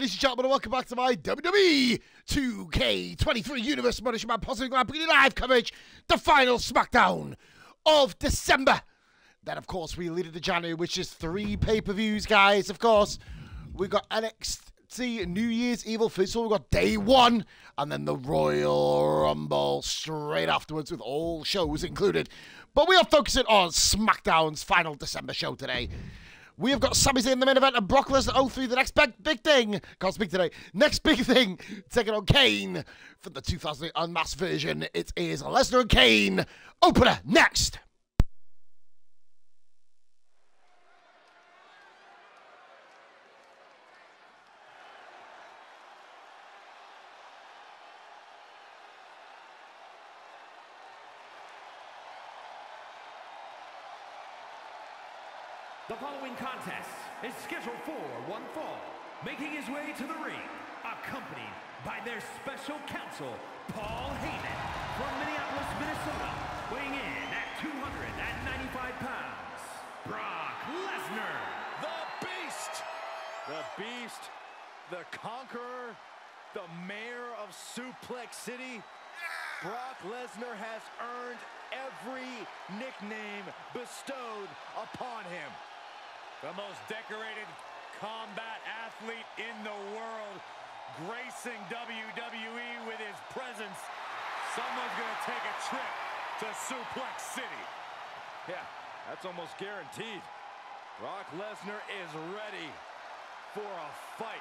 ladies and gentlemen, and welcome back to my WWE 2K23 Universe Money Man PositivelyGlad, bringing you live coverage, the final SmackDown of December. Then, of course, we lead into January, which is 3 pay-per-views, guys. Of course, we've got NXT New Year's Evil first, so we've got Day 1, and then the Royal Rumble straight afterwards with all shows included. But we are focusing on SmackDown's final December show today. We have got Sami Zayn in the main event and Brock Lesnar 0-3, the next big thing. Can't speak today. Next big thing, taking on Kane for the 2008 Unmasked version. It is Lesnar and Kane. Opener next. The following contest is scheduled for one fall, making his way to the ring, accompanied by their special counsel, Paul Heyman, from Minneapolis, Minnesota, weighing in at 295 pounds, Brock Lesnar. The Beast, the Conqueror, the Mayor of Suplex City. Brock Lesnar has earned every nickname bestowed upon him. The most decorated combat athlete in the world, gracing WWE with his presence. Someone's gonna take a trip to Suplex City. Yeah, that's almost guaranteed. Brock Lesnar is ready for a fight.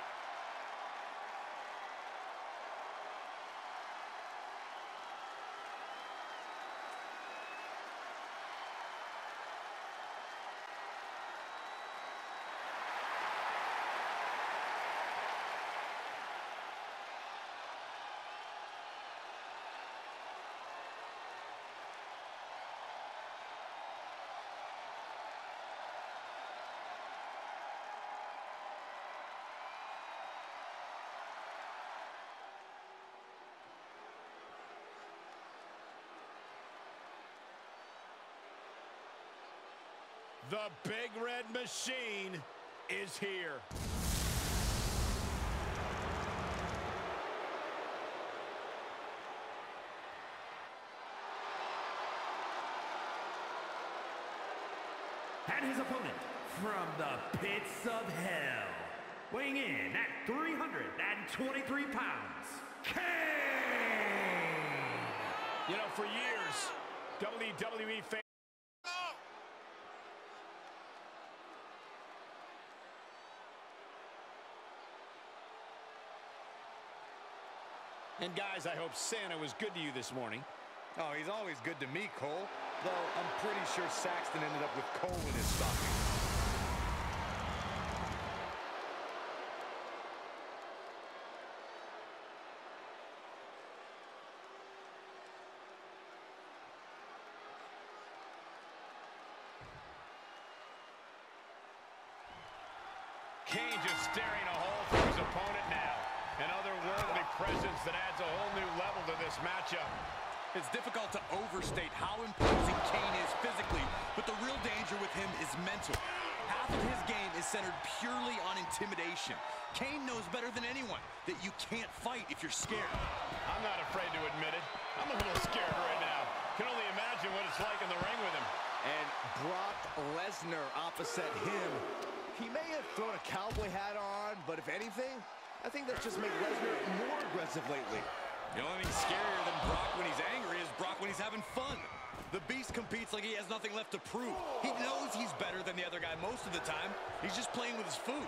The Big Red Machine is here. And his opponent, from the pits of hell, weighing in at 323 pounds, Kane! You know, for years, WWE fans... And guys, I hope Santa was good to you this morning. Oh, he's always good to me, Cole. Though I'm pretty sure Saxton ended up with Cole in his stocking. Kane just staring a hole for his opponent now. An otherworldly presence that adds a whole new level to this matchup. It's difficult to overstate how imposing Kane is physically, but the real danger with him is mental. Half of his game is centered purely on intimidation. Kane knows better than anyone that you can't fight if you're scared. I'm not afraid to admit it. I'm a little scared right now. Can only imagine what it's like in the ring with him. And Brock Lesnar opposite him. He may have thrown a cowboy hat on, but if anything, I think that's just made Lesnar more aggressive lately. The only thing scarier than Brock when he's angry is Brock when he's having fun. The Beast competes like he has nothing left to prove. He knows he's better than the other guy most of the time. He's just playing with his food.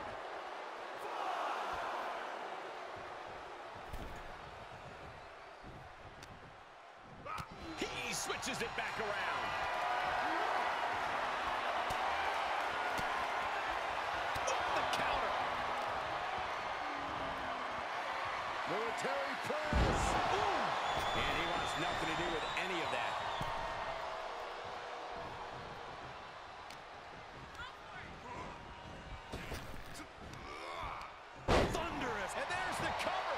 He switches it back around. Military press. Ooh. And he wants nothing to do with any of that. Thunderous. And there's the cover.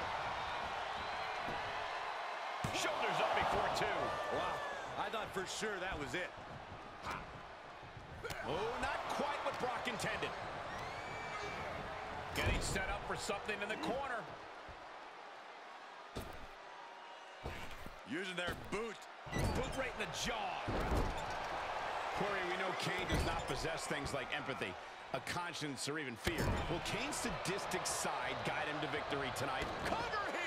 Shoulders up before two. Wow. I thought for sure that was it. Oh, not quite what Brock intended. Getting set up for for something in the corner. Using their boot. Boot right in the jaw. Corey, we know Kane does not possess things like empathy, a conscience, or even fear. Will Kane's sadistic side guide him to victory tonight? Cover here!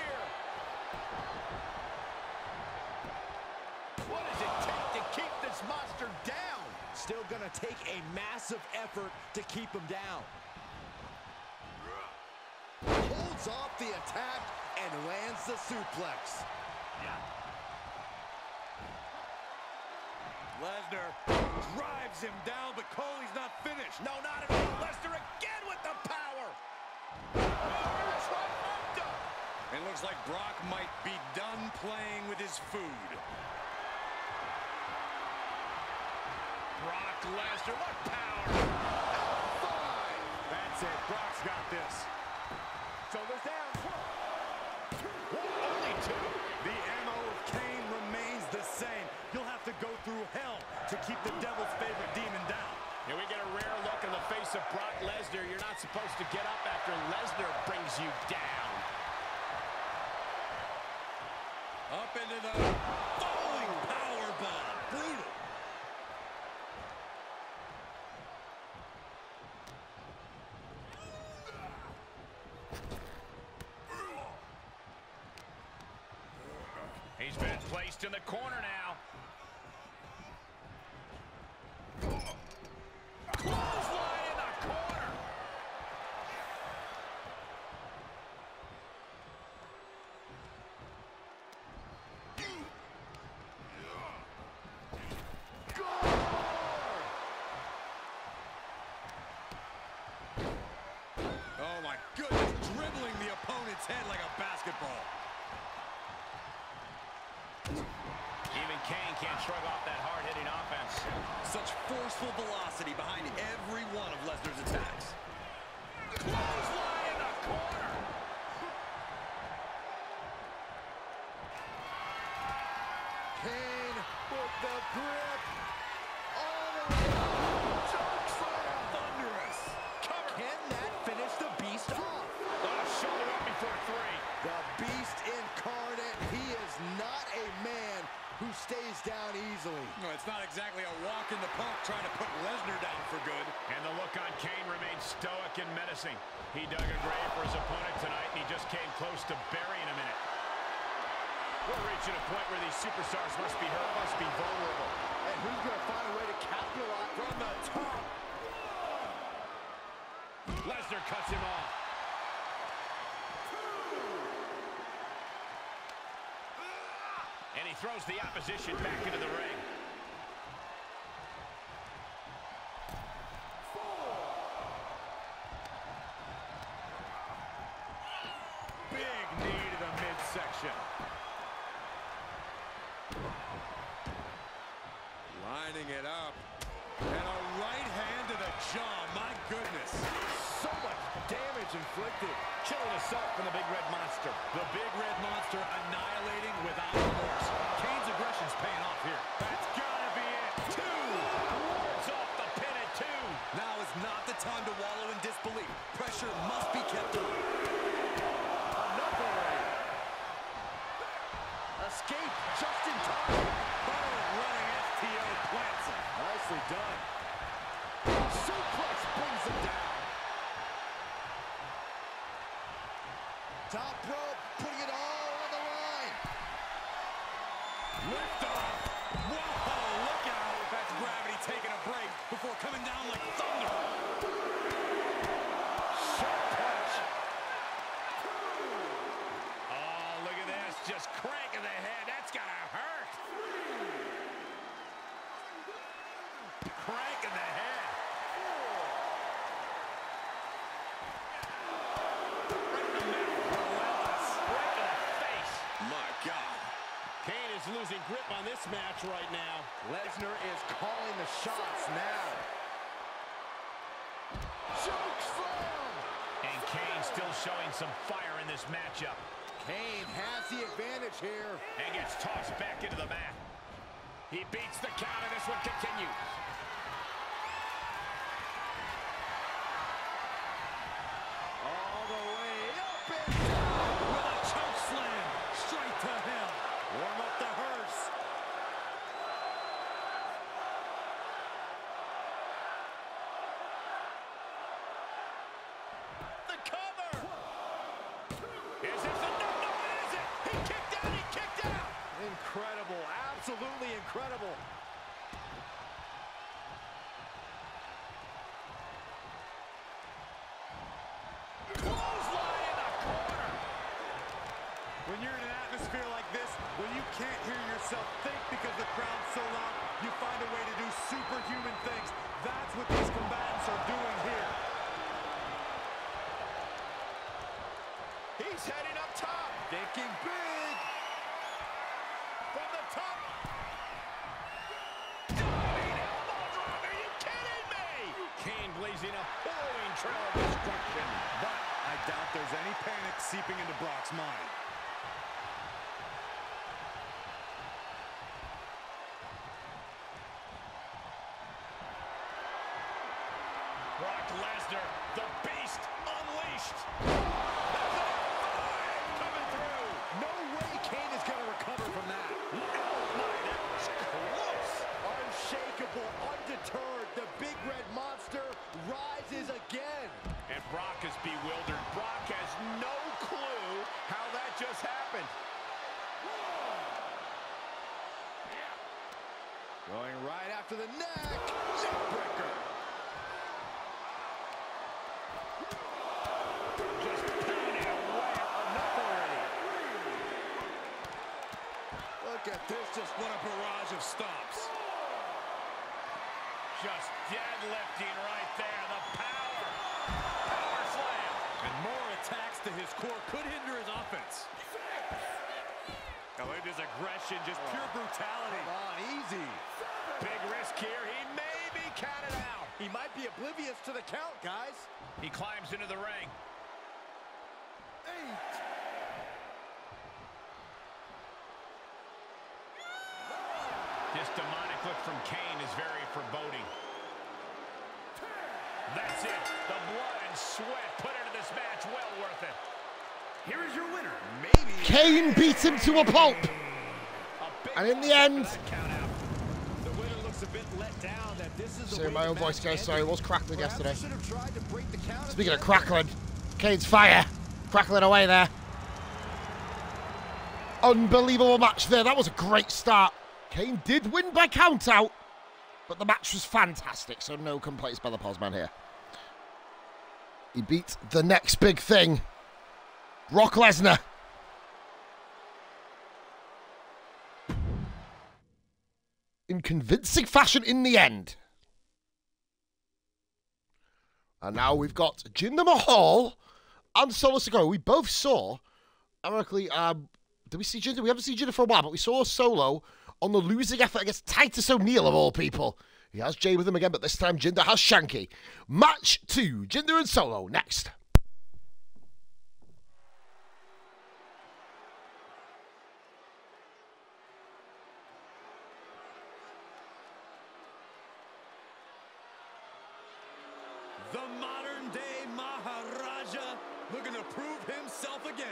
What does it take to keep this monster down? Still gonna take a massive effort to keep him down. Holds off the attack and lands the suplex. Lesnar drives him down, but Coley's not finished. No, not at all. Lesnar again with the power. It looks like Brock might be done playing with his food. Brock Lesnar, what power! Five. That's it. Brock's got this. Shoulders down. Only two. The M.O. of Kane remains the same. You'll have to go through hell to keep the devil's favorite demon down. Here we get a rare look in the face of Brock Lesnar. You're not supposed to get up after Lesnar brings you down. Up into the falling powerbomb. Brutal. He's been placed in the corner now. Clothesline in the corner. Oh my goodness, dribbling the opponent's head like a basketball. Even Kane can't shrug off that hard-hitting offense. Such forceful velocity behind every one of Lesnar's attacks. Clothesline in the corner! Kane with the grip. All the way up. Choke slam. Thunderous. Cover. Can that finish the beast off? Oh, shoulder up before three. The beast incarnate. He is not a man who stays down easily. No, it's not exactly a walk in the park trying to put Lesnar down for good. And the look on Kane remains stoic and menacing. He dug a grave for his opponent tonight, and he just came close to burying him in it. We're reaching a point where these superstars must be hurt, must be vulnerable. And who's going to find a way to capitalize from the top? Lesnar cuts him off. And he throws the opposition back into the ring. Four. Big knee to the midsection. Lining it up. And a right hand to the jaw. My goodness. So much damage inflicted. Killing himself from the Big Red Monster. The Big Red Monster annihilating without remorse. Kane's aggression's paying off here. That's gotta be it. Two. Wards off the pin at two. Now is not the time to wallow in disbelief. Pressure must be kept up. Enough already. Escape just in time. Final running STO plants him. Nicely done. Suplex brings him down. Top rope, putting it all on the line. Lift off. Whoa, look out. That's gravity taking a break before coming down like thunder. Sharp punch. Oh, look at this. Just cranking the head. That's got to hurt. Cranking the head. Losing grip on this match right now. Lesnar is calling the shots now. Choke slam! And Kane still showing some fire in this matchup. Kane has the advantage here. And gets tossed back into the mat. He beats the count, and this one continues. All the way absolutely incredible. Clothesline in the corner. When you're in an atmosphere like this, when you can't hear yourself think because the crowd's so loud, you find a way to do superhuman things. That's what these combatants are doing here. He's heading up top. Thinking big. From the top. Diving elbow drop. Are you kidding me? Kane blazing a following trail of destruction. But I doubt there's any panic seeping into Brock's mind. Brock Lesnar, the beast unleashed. That's it. Coming through. No way Kane is going to recover from that. No, that was close. Unshakable, undeterred. The big red monster rises again. And Brock is bewildered. Brock has no clue how that just happened. Yeah. Going right after the neck. Neckbreaker. Look at this, just what a barrage of stomps. Just deadlifting right there, the power. Power slam. And more attacks to his core could hinder his offense. Now it is aggression, just pure brutality. Come on, easy. Big risk here, he may be counted out. He might be oblivious to the count, guys. He climbs into the ring. 8. This demonic look from Kane is very foreboding. That's it. The blood and sweat put into this match well worth it. Here is your winner. Maybe Kane beats him to a pulp. And in the end... The winner looks a bit let down that this is so my own voice goes, sorry, it was crackling yesterday. Speaking of crackling, Kane's fire. Crackling away there. Unbelievable match there. That was a great start. Kane did win by count-out, but the match was fantastic, so no complaints by the Posman here. He beat the next big thing, Brock Lesnar. In convincing fashion in the end. And now we've got Jinder Mahal and Solo Sikoa. We both saw, ironically, did we see Jinder? We haven't seen Jinder for a while, but we saw Solo on the losing effort against Titus O'Neil, of all people. He has Jey with him again, but this time Jinder has Shanky. Match 2, Jinder and Solo, next. The modern-day Maharaja looking to prove himself again.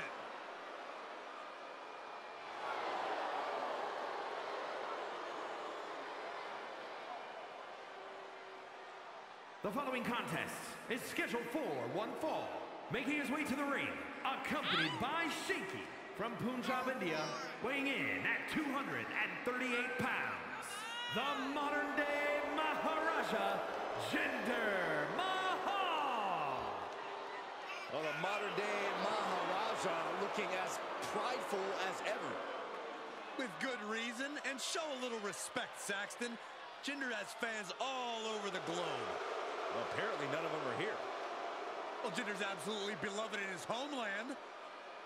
The following contest is scheduled for one fall. Making his way to the ring, accompanied by Shanky from Punjab, India, weighing in at 238 pounds. The modern-day Maharaja, Jinder Mahal. Well, the modern-day Maharaja looking as prideful as ever. With good reason, and show a little respect, Saxton. Jinder has fans all over the globe. Well, apparently none of them are here. Well, Jinder's absolutely beloved in his homeland.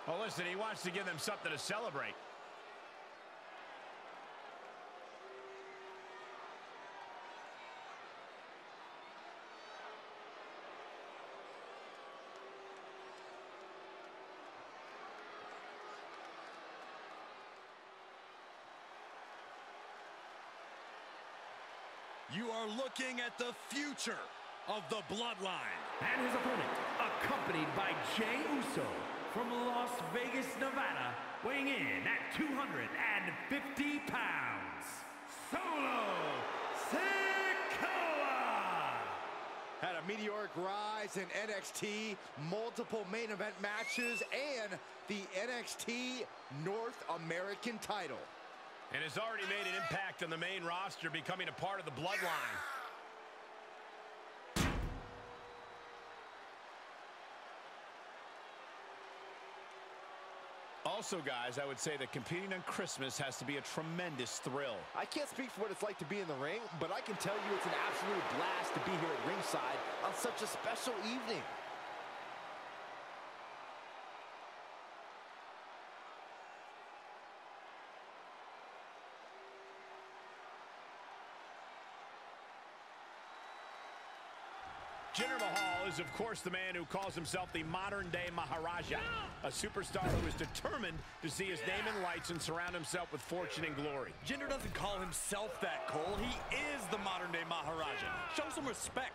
Well, listen, he wants to give them something to celebrate. You are looking at the future of the Bloodline. And his opponent, accompanied by Jey Uso from Las Vegas, Nevada, weighing in at 250 pounds, Solo Sikoa. Had a meteoric rise in NXT, multiple main event matches, and the NXT North American title. and has already made an impact on the main roster, becoming a part of the Bloodline. Also, guys, I would say that competing on Christmas has to be a tremendous thrill. I can't speak for what it's like to be in the ring, but I can tell you it's an absolute blast to be here at ringside on such a special evening. Jinder Mahal is, of course, the man who calls himself the modern-day Maharaja, a superstar who is determined to see his name in lights and surround himself with fortune and glory. Jinder doesn't call himself that, Cole. He is the modern-day Maharaja. Show some respect.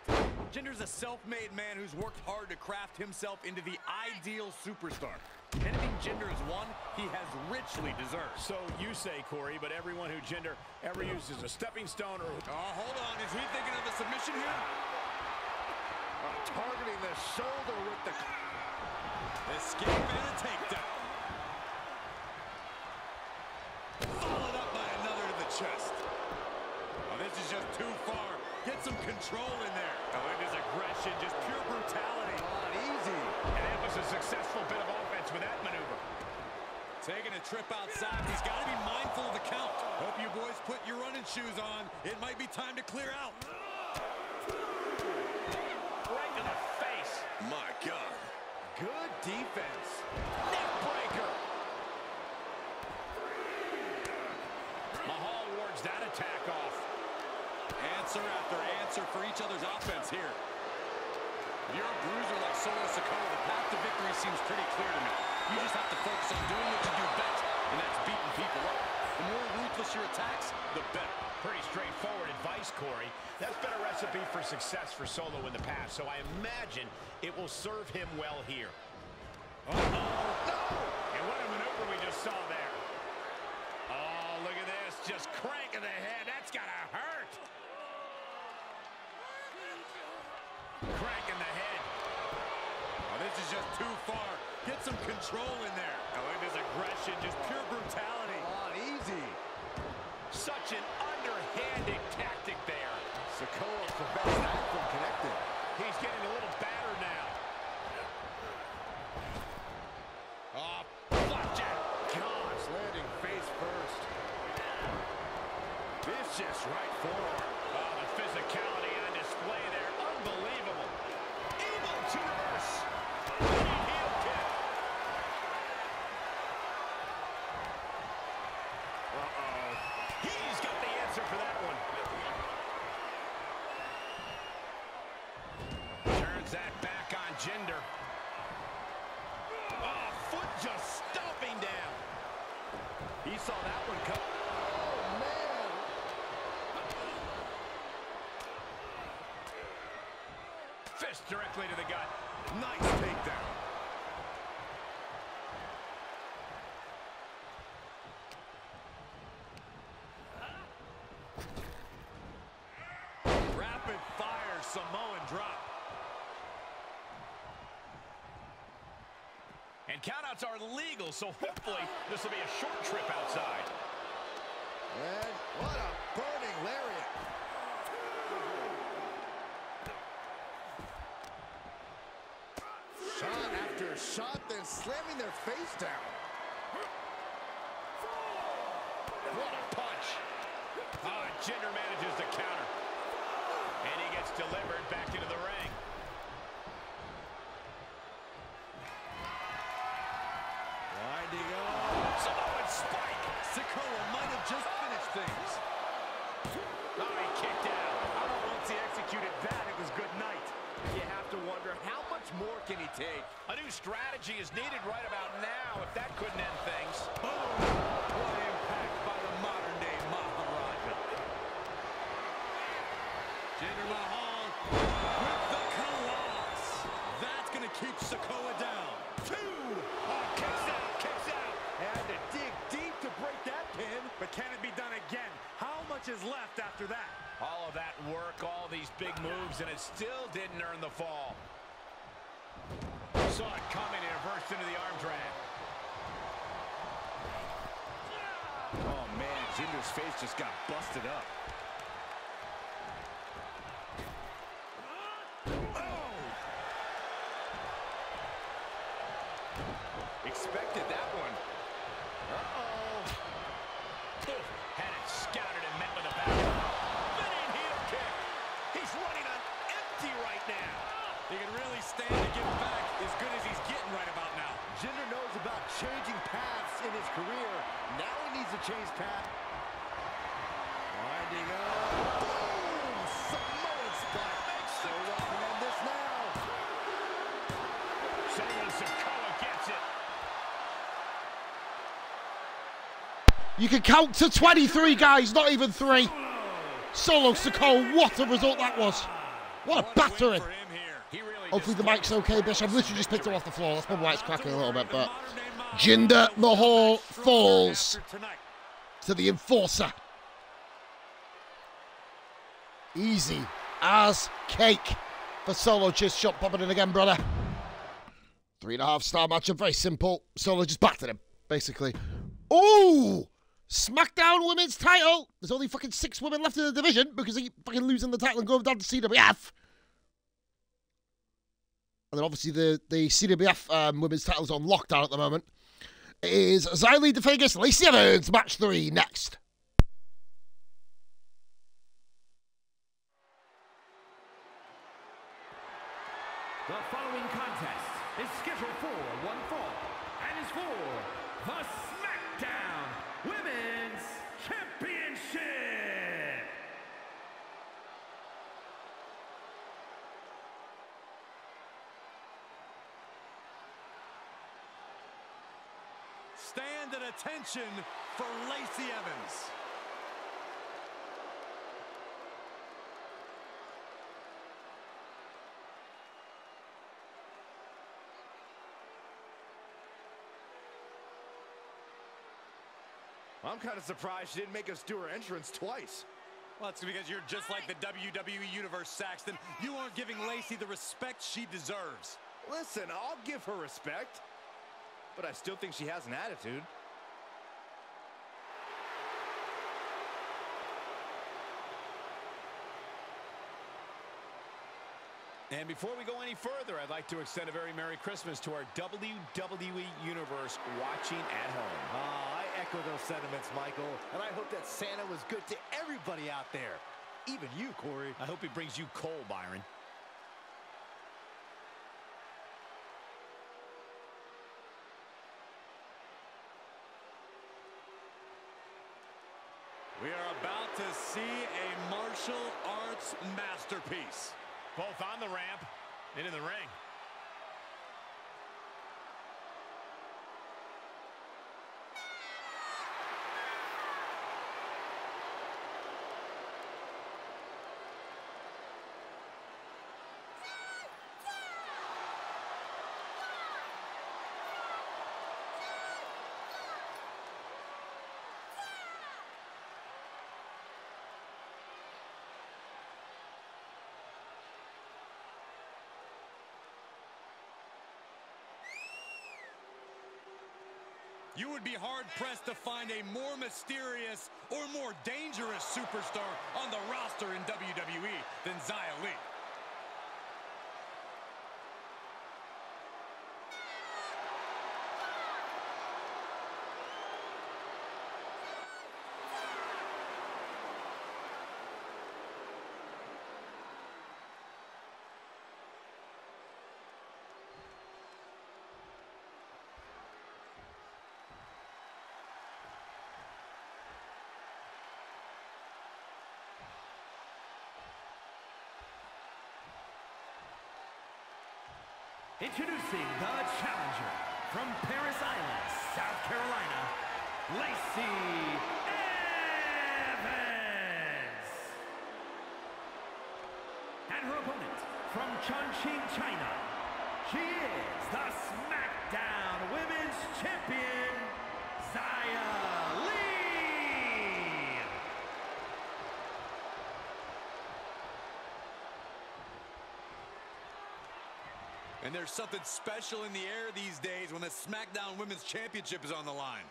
Jinder's a self-made man who's worked hard to craft himself into the ideal superstar. Anything Jinder has won, he has richly deserved. So you say, Corey, but everyone who Jinder ever uses a stepping stone or... Oh, hold on. Is he thinking of a submission here? Targeting the shoulder with the escape and a takedown. Followed up by another to the chest. Oh, this is just too far. Get some control in there. Oh, look at his aggression, just pure brutality. Not easy. And that was a successful bit of offense with that maneuver. Taking a trip outside, he's got to be mindful of the count. Hope you boys put your running shoes on. It might be time to clear out. Right to the face. My God. Good defense. Neck breaker. Mahal wards that attack off. Answer after answer for each other's offense here. If you're a bruiser like Solo Sikoa, the path to victory seems pretty clear to me. You just have to focus on doing what you do best, and that's beating people up. The more ruthless your attacks, the better. Pretty straightforward advice, Corey. That's been a recipe for success for Solo in the past, so I imagine it will serve him well here. Uh-oh. No! And what a maneuver we just saw there. Oh, look at this. Just cranking the head. That's got to hurt. Cranking the head. Oh, this is just too far. Get some control in there. Oh, look at his aggression. Just pure brutality. Come on, easy. Such an underhanded tactic there. Sikoa prevents that from connecting. He's getting a little battered now. Oh, flapjack. Gosh, landing face first. Vicious right forearm. Oh, the physicality on display there. Unbelievable. Able to reverse. Heel kick. Uh-oh. He's got the answer for that one. Turns that back on Jinder. Oh, foot just stomping down. He saw that one come. Oh, man. Fist directly to the gut. Nice takedown. Samoan drop. And countouts are legal, so hopefully this will be a short trip outside. And what a burning lariat. Shot after shot, then slamming their face down. What a punch. Oh, Jinder manages the counter. And he gets delivered back into the ring. Winding up. Samoan spike. Sikoa might have just finished things. Oh, he kicked out. I don't know once he executed that, it was good night. You have to wonder, how much more can he take? A new strategy is needed right about now if that couldn't end things. Boom! What impact by the modern-day Maharaja. Jinder Mahal with the Colossus. That's going to keep Sikoa down. Two. Oh, kicks out, kicks out. Had to dig deep to break that pin. But can it be done again? How much is left after that? All of that work, all these big moves, and it still didn't earn the fall. Saw it coming and reversed into the arm drag. Oh, man. Jinder's face just got busted up. Oh! Expected that one. Uh-oh. Had it scouted and met with a back. Spinning heel kick. He's running on empty right now. He can really stand to get back as good as he's getting right about now. Jinder knows about changing paths in his career. Now he needs to change path. Winding up. Boom! Samoan spot. So we can end this now. Solo Sikoa gets it. You can count to 23, guys, not even 3. Solo Sikoa, what a result that was. What a battering. Hopefully the mic's okay, Bish. I've literally just picked him off the floor. That's probably why it's cracking a little bit, but... Jinder Mahal falls to the Enforcer. Easy as cake for Solo. Just shot popping in again, brother. 3.5-star matchup, very simple. Solo just battered him, basically. Ooh! SmackDown Women's title! There's only fucking 6 women left in the division because they keep fucking losing the title and going down to CWF. And then obviously the CWF women's title's on lockdown at the moment. It is Xia Li defending Lacey Evans, match 3 next. The following contest is scheduled for one fall and is for the SmackDown Women's Championship. Stand at attention for Lacey Evans. I'm kind of surprised she didn't make us do her entrance twice. Well, it's because you're just like the WWE Universe, Saxton. You aren't giving Lacey the respect she deserves. Listen, I'll give her respect. But I still think she has an attitude. And before we go any further, I'd like to extend a very Merry Christmas to our WWE Universe watching at home. I echo those sentiments, Michael. And I hope that Santa was good to everybody out there. Even you, Corey. I hope he brings you coal, Byron. We are about to see a martial arts masterpiece. Both on the ramp and in the ring. You would be hard-pressed to find a more mysterious or more dangerous superstar on the roster in WWE than Xia Li. Introducing the challenger from Paris Island, South Carolina, Lacey Evans. And her opponent from Chongqing, China, she is the SmackDown Women's Champion, Xia Li. And there's something special in the air these days when the SmackDown Women's Championship is on the line.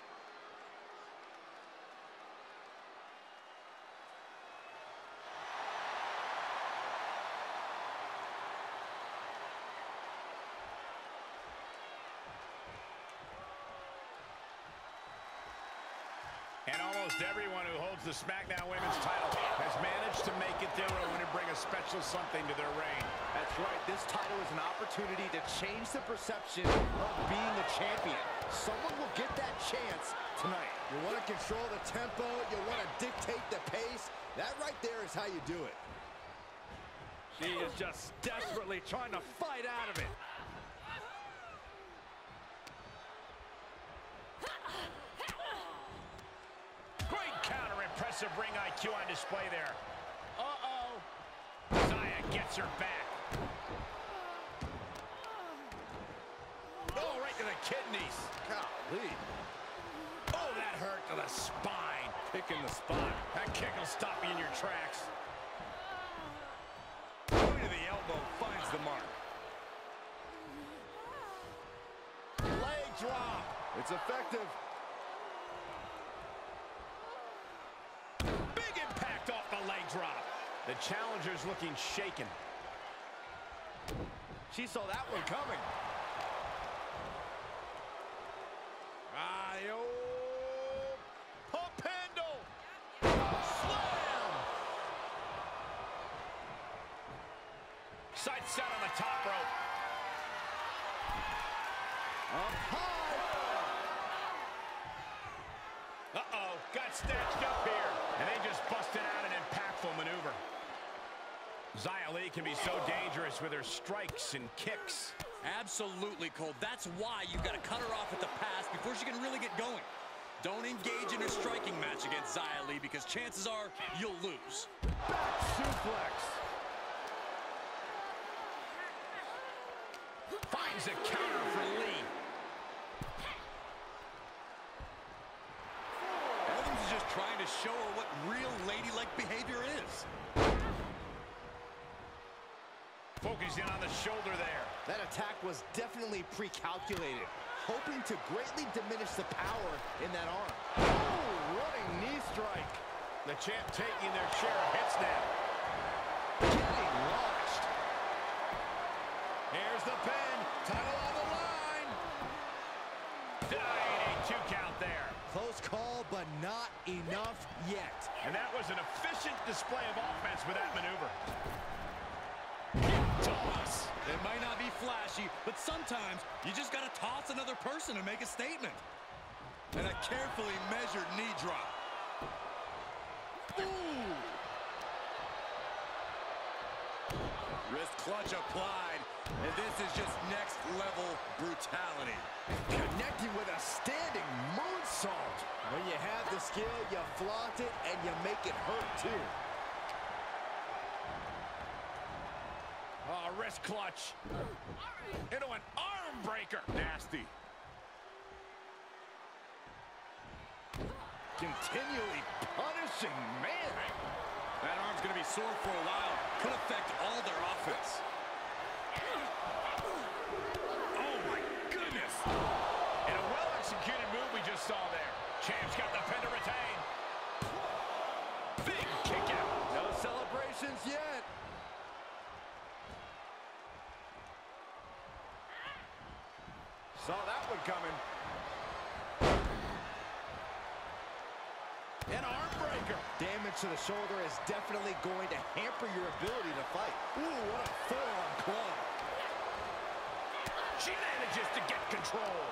Almost everyone who holds the SmackDown Women's title has managed to make it their own and bring a special something to their reign. That's right. This title is an opportunity to change the perception of being a champion. Someone will get that chance tonight. You want to control the tempo. You want to dictate the pace. That right there is how you do it. She is just desperately trying to fight out of it. Great counter, impressive ring IQ on display there. Uh-oh. Zaya gets her back. Oh, right to the kidneys. Golly. Oh, that hurt to the spine. Kick in the spine. That kick will stop you in your tracks. Going to the elbow, finds the mark. Leg drop. It's effective. Drop. The challenger's looking shaken. She saw that one coming. Pump handle. Slam. Side set on the top rope. Up high. Uh-oh, got snatched up here. And they just busted out an impact maneuver. Xia Li can be so dangerous with her strikes and kicks. Absolutely, Cole. That's why you've got to cut her off at the pass before she can really get going. Don't engage in a striking match against Xia Li because chances are you'll lose. Back suplex. Finds a counter for Lee. Trying to show her what real ladylike behavior is. Focusing on the shoulder there. That attack was definitely pre-calculated, hoping to greatly diminish the power in that arm. Oh, running knee strike. The champ taking their share of hits now. Getting launched. Here's the pin. Title on the line. Dying a two count there. Close call, but not enough yet. And that was an efficient display of offense with that maneuver. Toss. It might not be flashy, but sometimes you just got to toss another person to make a statement. And a carefully measured knee drop. Ooh. Wrist clutch applied. And this is just next-level brutality. Connecting with a standing moonsault. When you have the skill, you flaunt it, and you make it hurt, too. Oh, wrist clutch. Into an arm breaker. Nasty. Continually punishing, man. That arm's going to be sore for a while. Could affect all their offense. Oh, my goodness. And a well-executed move we just saw there. Champ's got the pin to retain. Big kick out. No celebrations yet. Saw that one coming. An arm breaker. Damage to the shoulder is definitely going to hamper your ability to fight. Ooh, what a forearm club. She manages to get control.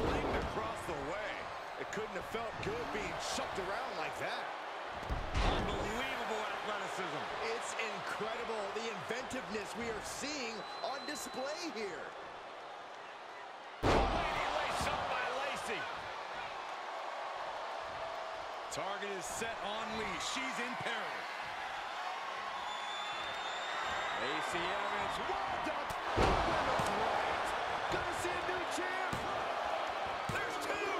Flinged across the way. It couldn't have felt good being shoved around like that. Unbelievable athleticism. It's incredible, the inventiveness we are seeing on display here. Lady lace up by Lacey. Target is set on Lee. She's in peril. Lacey Evans. Wild up. Women's right. Gonna see a new champ. There's two.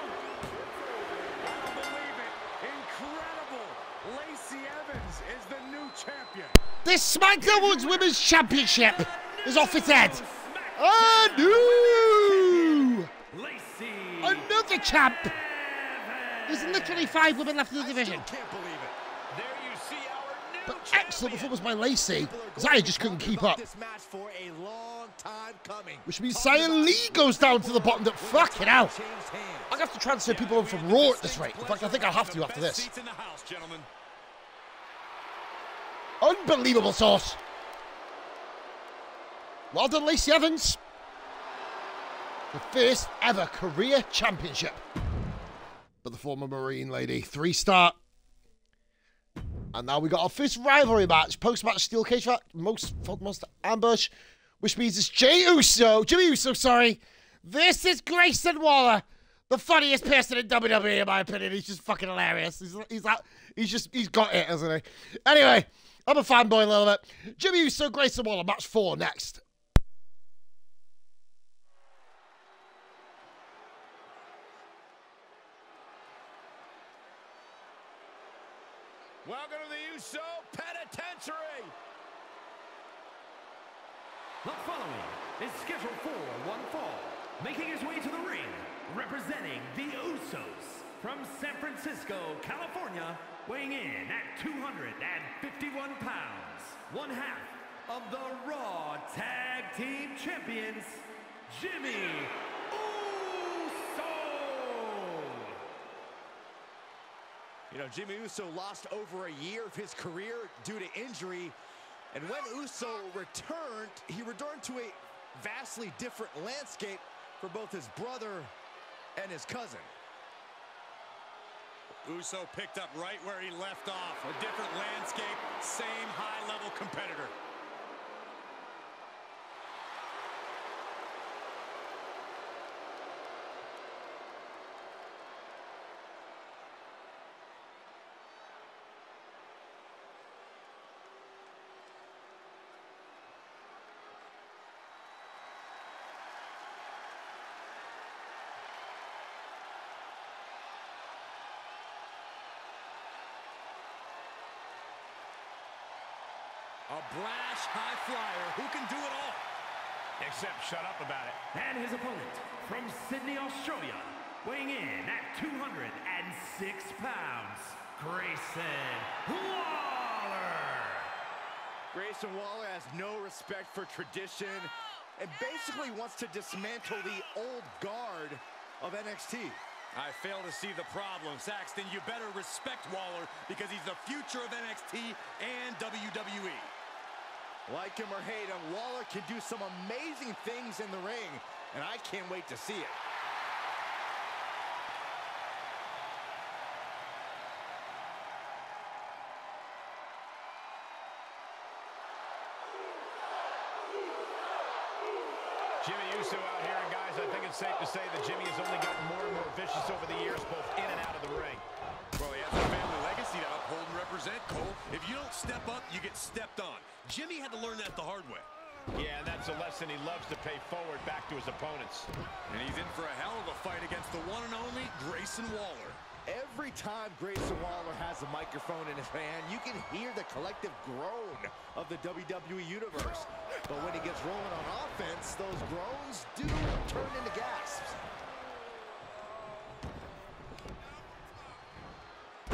I don't believe it. Incredible. Lacey Evans is the new champion. This SmackDown Women's Championship is off its head. Oh, no. Another champ. There's literally 5 women left in the division. I can't believe it. There you see our new But excellent performance by Lacey. Zaya just couldn't keep up. Which means Xia Li goes down to the bottom. Fucking hell. I'm going to have to transfer people in from Raw at this rate. In fact, I think I'll have to after this. Unbelievable sauce. Well done, Lacey Evans. The first ever career championship. But the former Marine lady, 3-star. And now we got our first rivalry match. Post-match steel cage match, most ambush. Which means it's Jimmy Uso. This is Grayson Waller, the funniest person in WWE in my opinion. He's just fucking hilarious. He's got it, hasn't he? Anyway, I'm a fanboy a little bit. Jimmy Uso, Grayson Waller, match 4 next. Welcome to the Uso Penitentiary. The following is scheduled for one fall. Making his way to the ring, representing the Usos from San Francisco, California, weighing in at 251 pounds. One half of the Raw Tag Team Champions, Jimmy Uso. You know, Jimmy Uso lost over a year of his career due to injury. And when Uso returned, he returned to a vastly different landscape for both his brother and his cousin. Uso picked up right where he left off. A different landscape, same high-level competitor. A brash high flyer who can do it all. Except shut up about it. And his opponent from Sydney, Australia, weighing in at 206 pounds, Grayson Waller. Grayson Waller has no respect for tradition and basically wants to dismantle the old guard of NXT. I fail to see the problem, Saxton. You better respect Waller because he's the future of NXT and WWE. Like him or hate him, Waller can do some amazing things in the ring, and I can't wait to see it. Jimmy Uso out here, and guys, I think it's safe to say that Jimmy has only gotten more and more vicious over the years, both in and out of the ring. Well, he has a family legacy to uphold and represent, Cole. If you don't step up, you get stepped on. Jimmy had to learn that the hard way. Yeah, and that's a lesson he loves to pay forward back to his opponents. And he's in for a hell of a fight against the one and only Grayson Waller. Every time Grayson Waller has a microphone in his hand, you can hear the collective groan of the WWE Universe. But when he gets rolling on offense, those groans do turn into gasps.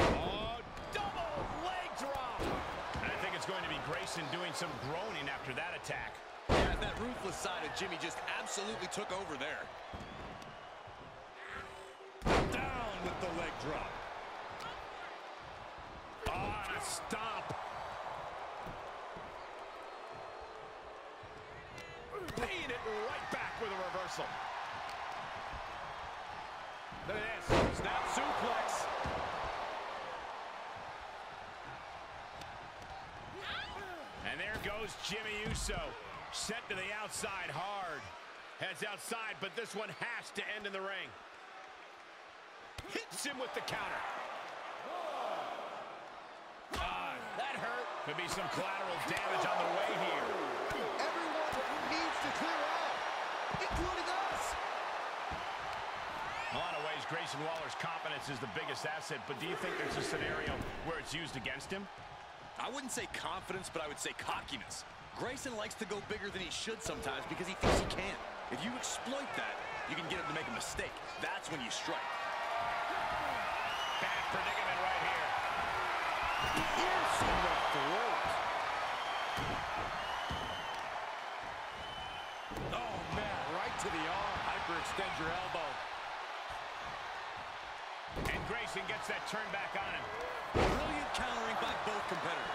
Oh, double leg drop! And I think it's going to be Grayson doing some groaning after that attack. Yeah, that ruthless side of Jimmy just absolutely took over there. With the leg drop. Ah, stop. Paying it right back with a reversal. Look at this. Snap suplex. And there goes Jimmy Uso. Set to the outside hard. Heads outside, but this one has to end in the ring. Hits him with the counter. That hurt. Could be some collateral damage on the way here. Everyone needs to clear out, including us. In a lot of ways, Grayson Waller's confidence is the biggest asset, but do you think there's a scenario where it's used against him? I wouldn't say confidence, but I would say cockiness. Grayson likes to go bigger than he should sometimes because he thinks he can. If you exploit that, you can get him to make a mistake. That's when you strike. Bad predicament right here. Here's the throw. extend your elbow. And Grayson gets that turn back on him. Brilliant countering by both competitors.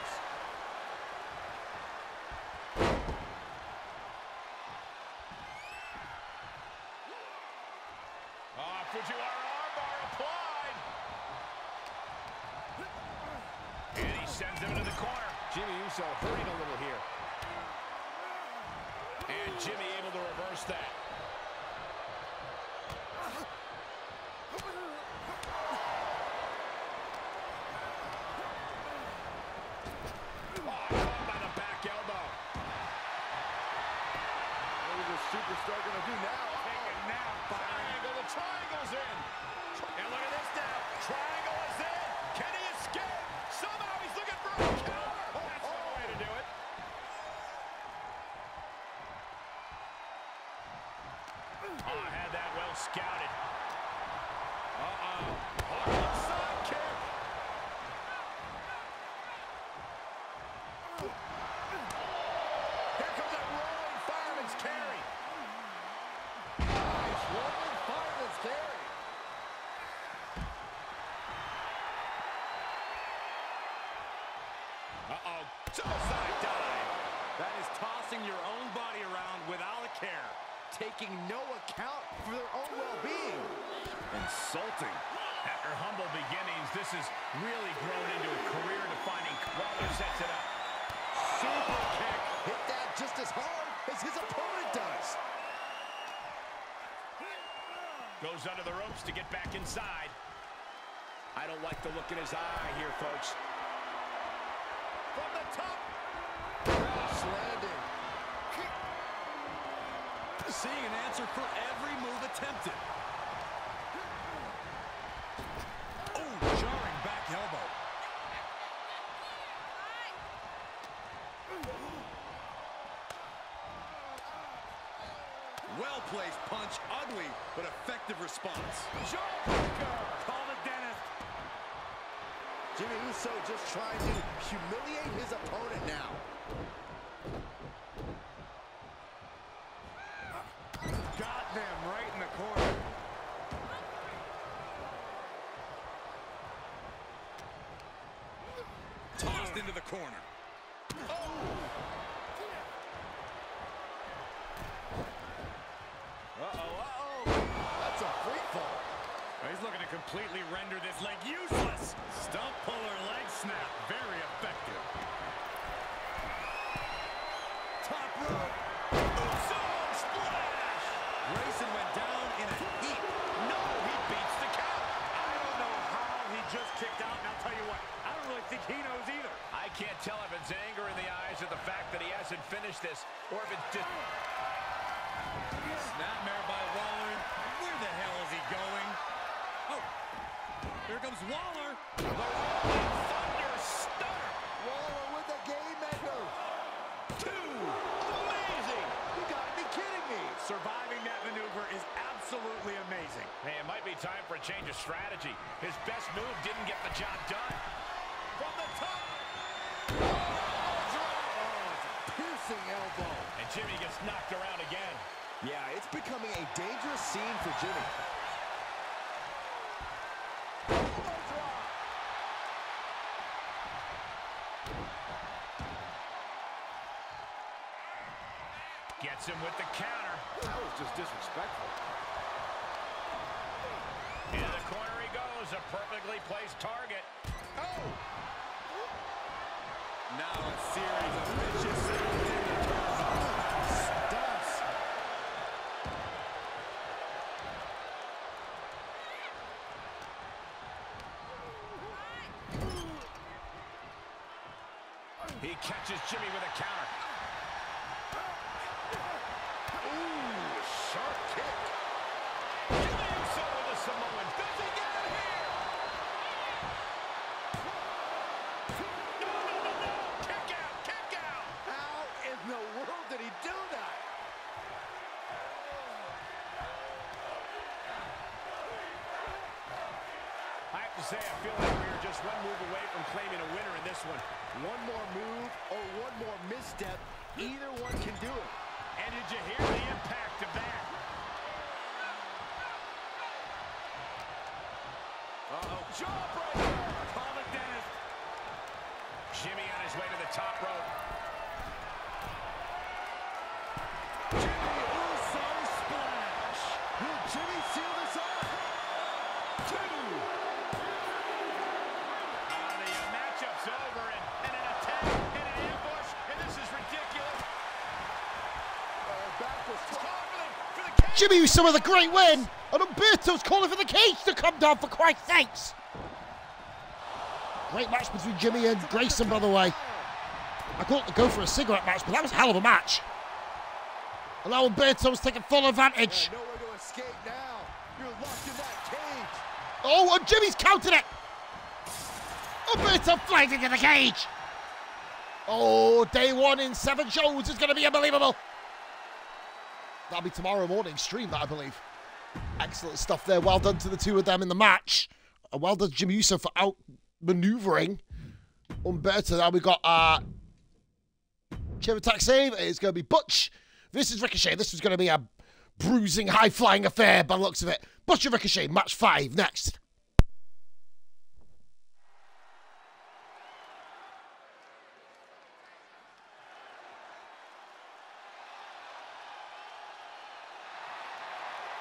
Fujiwara armbar applied. And he sends him into the corner. Jimmy Uso hurting a little here. And Jimmy able to reverse that. Caught by the back elbow. What is this superstar going to do now? Triangle's in. And look at this now. Triangle is in. Can he escape? Somehow he's looking for a counter. That's the way to do it. Oh, had that well scouted. Side kick. Here comes that rolling fireman's carry. Suicide dive. That is tossing your own body around without a care, taking no account for their own well-being. Insulting. After humble beginnings, this has really grown into a career-defining. Waller sets it up. Super kick. Hit that just as hard as his opponent does. Goes under the ropes to get back inside. I don't like the look in his eye here, folks. From the top. Crash landing. Seeing an answer for every move attempted. Oh, jarring back elbow. Well-placed punch, ugly, but effective response. Call the dentist. Jimmy Uso just trying to humiliate his opponent now. Got them right in the corner. Tossed into the corner. That's a free fall. He's looking to completely render this leg useless. Stump puller leg snap. Very effective. Top rope. Uso splash. Grayson went down in a heap. No, he beats the count. I don't know how he just kicked out, and I'll tell you what, I don't really think he knows either. I can't tell if it's anger in the eyes or the fact that he hasn't finished this, or if it's just... Snapmare by Waller. Where the hell is he going? Oh, here comes Waller. The rolling thunder stunner. Waller with a game ender. Two. Amazing. You gotta be kidding me. Surviving that maneuver is absolutely amazing. Hey, it might be time for a change of strategy. His best move didn't get the job done. From the top. Piercing elbow. And Jimmy gets knocked around again. Yeah, it's becoming a dangerous scene for Jimmy. Gets him with the counter. That was just disrespectful. Into the corner he goes, a perfectly placed target. Oh! Now a series of vicious... He catches Jimmy with a counter. Ooh, sharp kick. Jimmy Uso with the Samoan. Does he get it here? No. Kick out. How in the world did he do that? I have to say, I feel like we are just one move away from claiming a winner in this one. One more move or one more misstep, either one can do it. And did you hear the impact of that? Follow. Jawbreaker. Call it down. Jimmy on his way to the top rope. Jimmy Uso splash. Will Jimmy seal this up? Two. The matchup's over, and an attack and an ambush, and this is ridiculous. Jimmy Uso with a great win, and Humberto's calling for the cage to come down, for Christ's sakes. Great match between Jimmy and Grayson, by the way. I called it the go for a cigarette match, but that was a hell of a match. And now Humberto's taking full advantage. Nowhere to escape now. You're locked in that cage. Oh, and Jimmy's counted it. Humberto flies into the cage. Oh, day one in 7 shows is going to be unbelievable. That'll be tomorrow morning stream, that I believe. Excellent stuff there. Well done to the two of them in the match. And well done to Jimmy Uso for out-manoeuvring Humberto. Now we've got chair attack save. It's going to be Butch versus Ricochet. This is going to be a bruising, high-flying affair by the looks of it. Butch and Ricochet, match 5, next.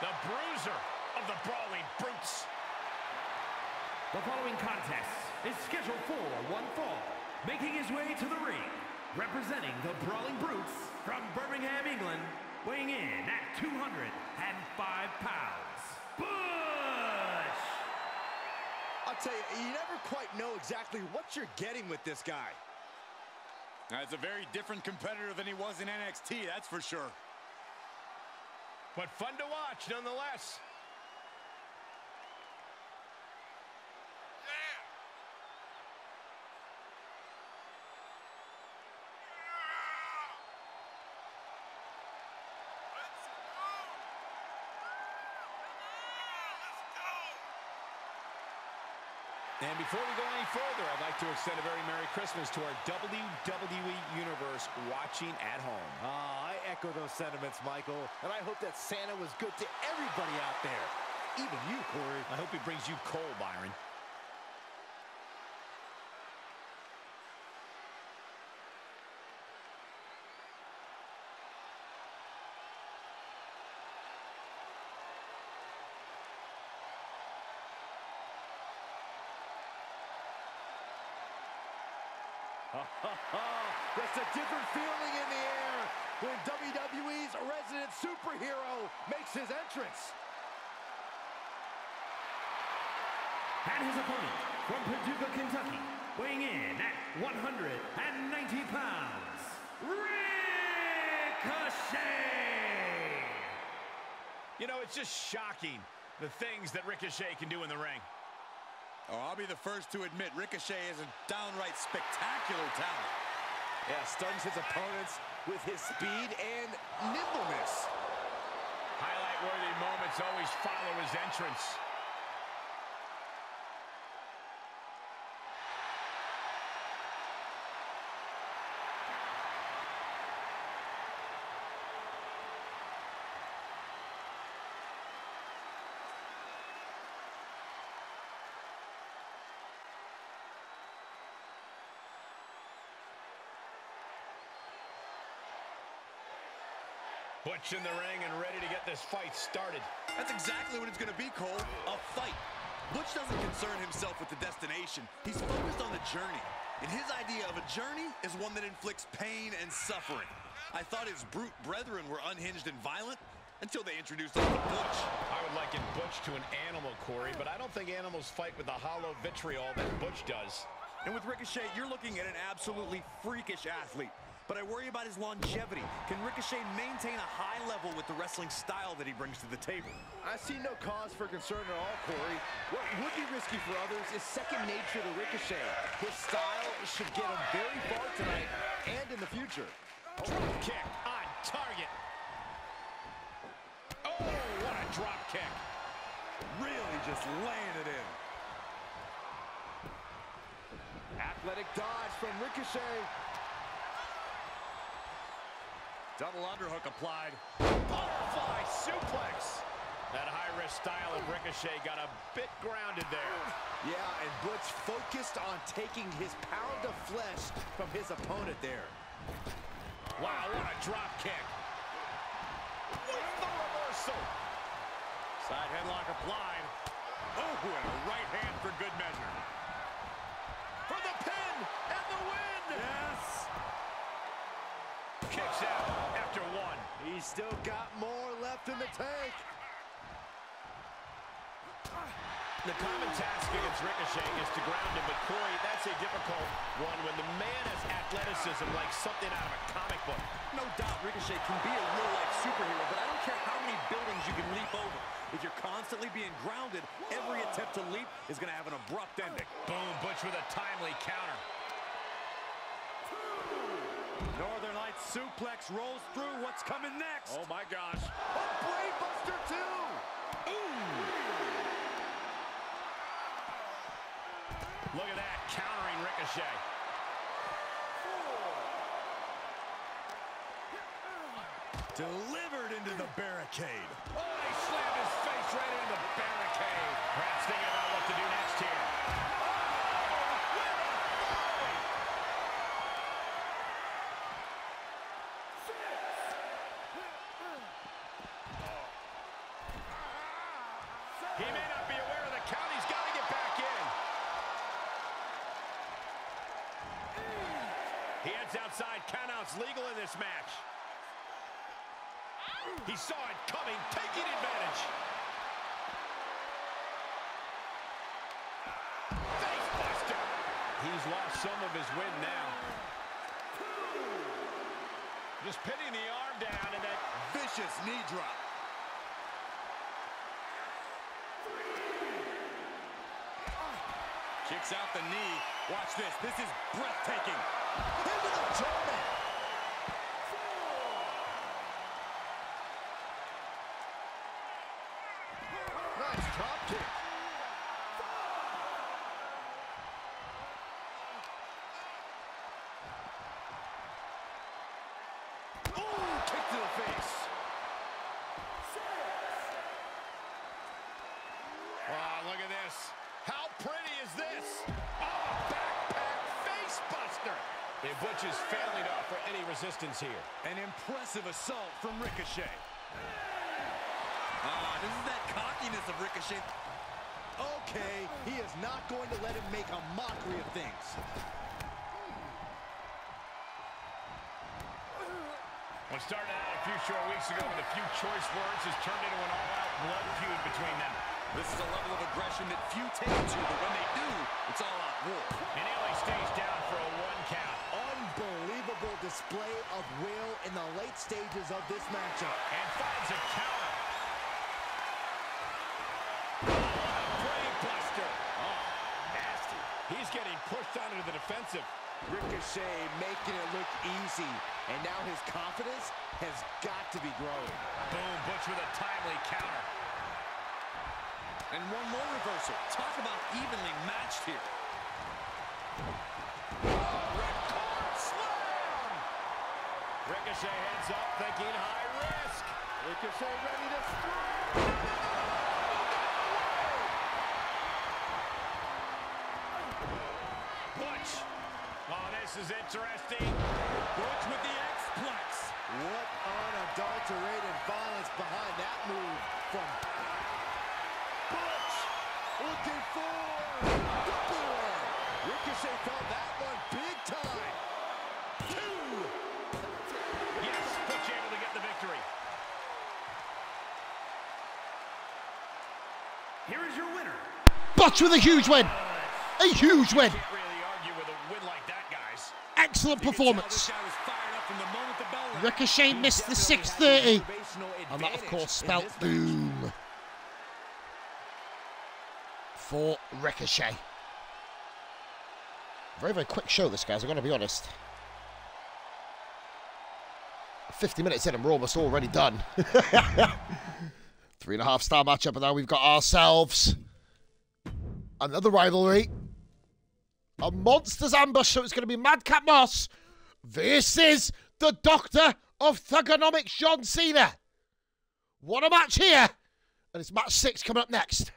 The bruiser of the brawling brutes. The following contest is scheduled for 1 fall. Making his way to the ring, representing the brawling brutes from Birmingham, England, weighing in at 205 pounds. Butch! I'll tell you, you never quite know exactly what you're getting with this guy. That's a very different competitor than he was in NXT, that's for sure. But fun to watch, nonetheless. And before we go any further, I'd like to extend a very Merry Christmas to our WWE Universe watching at home. I echo those sentiments, Michael, and I hope that Santa was good to everybody out there. Even you, Corey. I hope he brings you coal, Byron. That's a different feeling in the air when WWE's resident superhero makes his entrance. And his opponent from Paducah, Kentucky, weighing in at 190 pounds, Ricochet! You know, it's just shocking the things that Ricochet can do in the ring. Oh, I'll be the first to admit, Ricochet is a downright spectacular talent. Yeah, stuns his opponents with his speed and nimbleness. Highlight-worthy moments always follow his entrance. Butch in the ring and ready to get this fight started. That's exactly what it's going to be, Cole. A fight. Butch doesn't concern himself with the destination. He's focused on the journey. And his idea of a journey is one that inflicts pain and suffering. I thought his brute brethren were unhinged and violent until they introduced us to Butch. I would liken Butch to an animal, Corey, but I don't think animals fight with the hollow vitriol that Butch does. And with Ricochet, you're looking at an absolutely freakish athlete. But I worry about his longevity. Can Ricochet maintain a high level with the wrestling style that he brings to the table? I see no cause for concern at all, Corey. What would be risky for others is second nature to Ricochet. His style should get him very far tonight and in the future. Oh, drop kick on target. Oh, what a drop kick. Really just laying it in. Athletic dodge from Ricochet. Double underhook applied. Butterfly suplex. That high-risk style of Ricochet got a bit grounded there. Yeah, and Butch focused on taking his pound of flesh from his opponent there. Wow, what a drop kick. With the reversal. Side headlock applied. Oh, and a right hand for good measure. For the pin and the win. Yes. Kicks out after one. He's still got more left in the tank. The common task against Ricochet is to ground him, but Corey, that's a difficult one when the man has athleticism like something out of a comic book. No doubt Ricochet can be a real-life superhero, but I don't care how many buildings you can leap over. If you're constantly being grounded, every attempt to leap is going to have an abrupt ending. Boom, Butch with a timely counter. Northern Lights suplex rolls through. What's coming next? Oh, my gosh. A brainbuster, too! Ooh! Look at that, countering Ricochet. Delivered into the barricade. Oh, he slammed his face right into the barricade. Perhaps thinking about what to do next here. Oh, what a volley! He may not be aware of the count. He's got to get back in. He heads outside. Countouts legal in this match. He saw it coming, taking advantage. Face buster. He's lost some of his win now. Just pinning the arm down and that vicious knee drop. Kicks out the knee. Watch this. This is breathtaking. Into the German. Nice top kick. Ooh, kick to the face. Wow, look at this. How pretty is this? Oh, backpack face buster. And Butch is failing to offer any resistance here. An impressive assault from Ricochet. Ah, this is that cockiness of Ricochet. Okay, he is not going to let him make a mockery of things. What started out a few short weeks ago with a few choice words has turned into an all-out blood feud between them. This is a level of aggression that few take to, but when they do, it's all out war. And he only stays down for a one count. Unbelievable display of will in the late stages of this matchup. And finds a counter. He's getting pushed onto the defensive. Ricochet making it look easy. And now his confidence has got to be growing. Boom, Butch with a timely counter. And one more reversal. Talk about evenly matched here. Oh, red card slam! Ricochet heads up thinking high risk. Ricochet ready to strike. Oh, this is interesting. Butch with the X-Plex. What unadulterated violence behind that move from Butch. Looking for the door. Ricochet felt that one big time. Two. Yes, Butch able to get the victory. Here is your winner. Butch with a huge win. A huge win. Excellent performance. Ricochet missed the 630, and that of course spelt boom for Ricochet. Very, very quick show this, guys, I'm going to be honest. 50 minutes in and we're almost already done. 3.5-star matchup, and now we've got ourselves another rivalry. A monster's ambush, so it's going to be Madcap Moss versus the Doctor of Thugonomics, John Cena. What a match here And it's match 6 coming up next.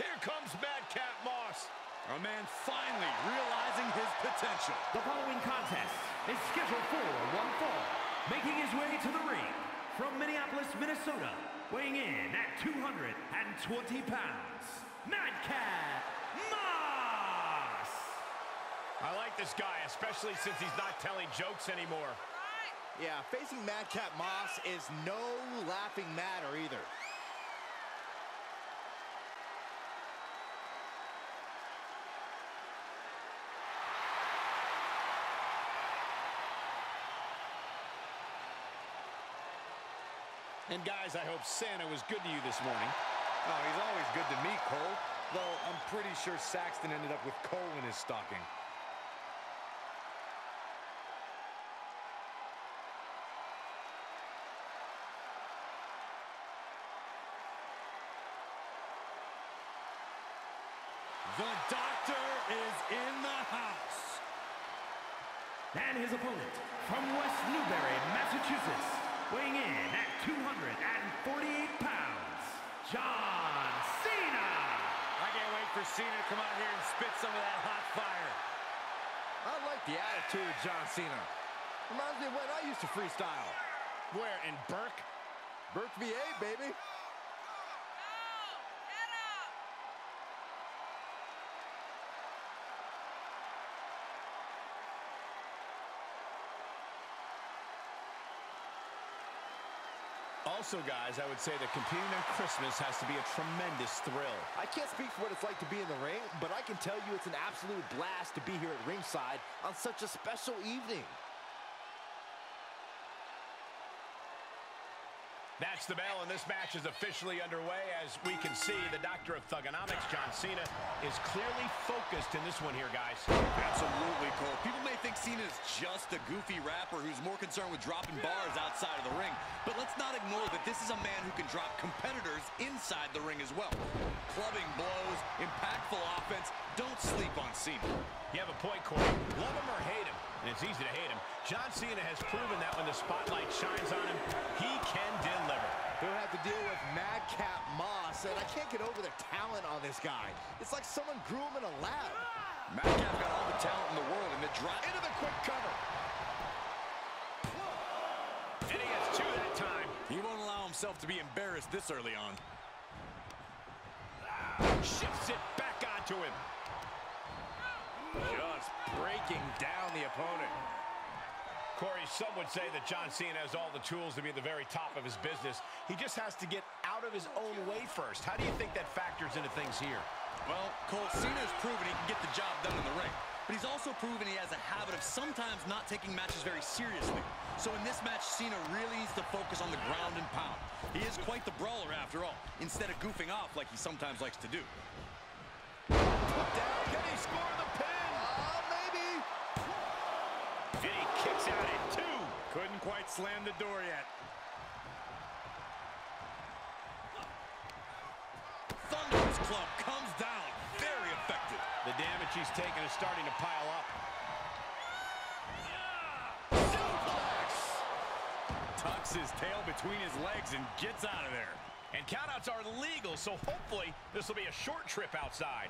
Here comes Madcap Moss, a man finally realizing his potential. The following contest is scheduled for one fall, making his way to the ring from Minneapolis, Minnesota, weighing in at 220 pounds, Madcap Moss. I like this guy, especially since he's not telling jokes anymore. Yeah, facing Madcap Moss is no laughing matter either. And guys, I hope Santa was good to you this morning. Oh, he's always good to me, Cole. Though I'm pretty sure Saxton ended up with coal in his stocking. The doctor is in the house. And his opponent from West Newbury, Massachusetts, weighing in at 248 pounds, John Cena. I can't wait for Cena to come out here and spit some of that hot fire. I like the attitude of John Cena. Reminds me of when I used to freestyle. Where, in Burke? Burke, VA, baby. Also, guys, I would say that competing on Christmas has to be a tremendous thrill. I can't speak for what it's like to be in the ring, but I can tell you it's an absolute blast to be here at ringside on such a special evening. That's the bell, and this match is officially underway. As we can see, the doctor of thugonomics, John Cena, is clearly focused in this one here, guys. Absolutely, Cole. People may think Cena is just a goofy rapper who's more concerned with dropping bars outside of the ring. But let's not ignore that this is a man who can drop competitors inside the ring as well. Clubbing blows, impactful offense. Don't sleep on Cena. You have a point, Corey. Love him or hate him, and it's easy to hate him, John Cena has proven that when the spotlight shines on him, he can deliver. He'll have to deal with Madcap Moss, and I can't get over the talent on this guy. It's like someone grew him in a lab. Madcap got all the talent in the world, and the drive into the quick cover. And he gets two at a time. He won't allow himself to be embarrassed this early on. Shifts it back onto him. Just breaking down the opponent. Corey, some would say that John Cena has all the tools to be at the very top of his business. He just has to get out of his own way first. How do you think that factors into things here? Well, Cole, Cena's proven he can get the job done in the ring. But he's also proven he has a habit of sometimes not taking matches very seriously. So in this match, Cena really needs to focus on the ground and pound. He is quite the brawler after all, instead of goofing off like he sometimes likes to do. Put down, can he score the pin? Maybe. And he kicks out at 2. Couldn't quite slam the door yet. Thunderous club comes down. Very effective. The damage he's taken is starting to pile up. Yeah. Suplex. Tucks his tail between his legs and gets out of there. And countouts are legal, so hopefully this will be a short trip outside.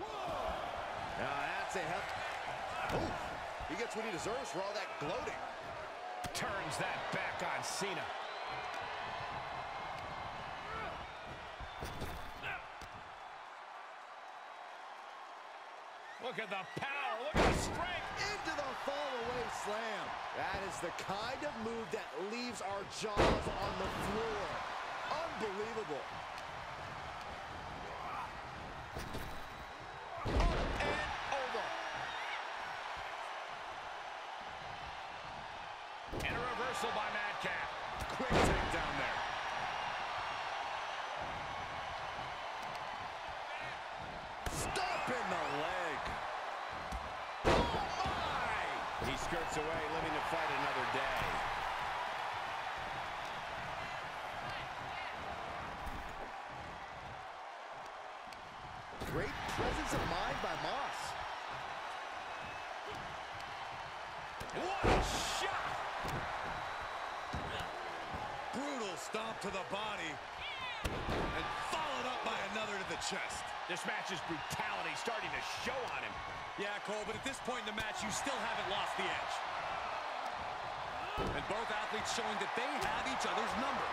That's a help. Oh, he gets what he deserves for all that gloating. Turns that back on Cena. Look at the power, look at the strength. Into the fall-away slam. That is the kind of move that leaves our jaws on the floor. Unbelievable. By Madcap. Quick take down there. Stop in the leg. Oh my! He skirts away, living to fight another day. Great presence of mind by Moss. What a shot! Brutal stomp to the body and followed up by another to the chest. This match's brutality starting to show on him. Yeah, Cole, but at this point in the match, you still haven't lost the edge. And both athletes showing that they have each other's number.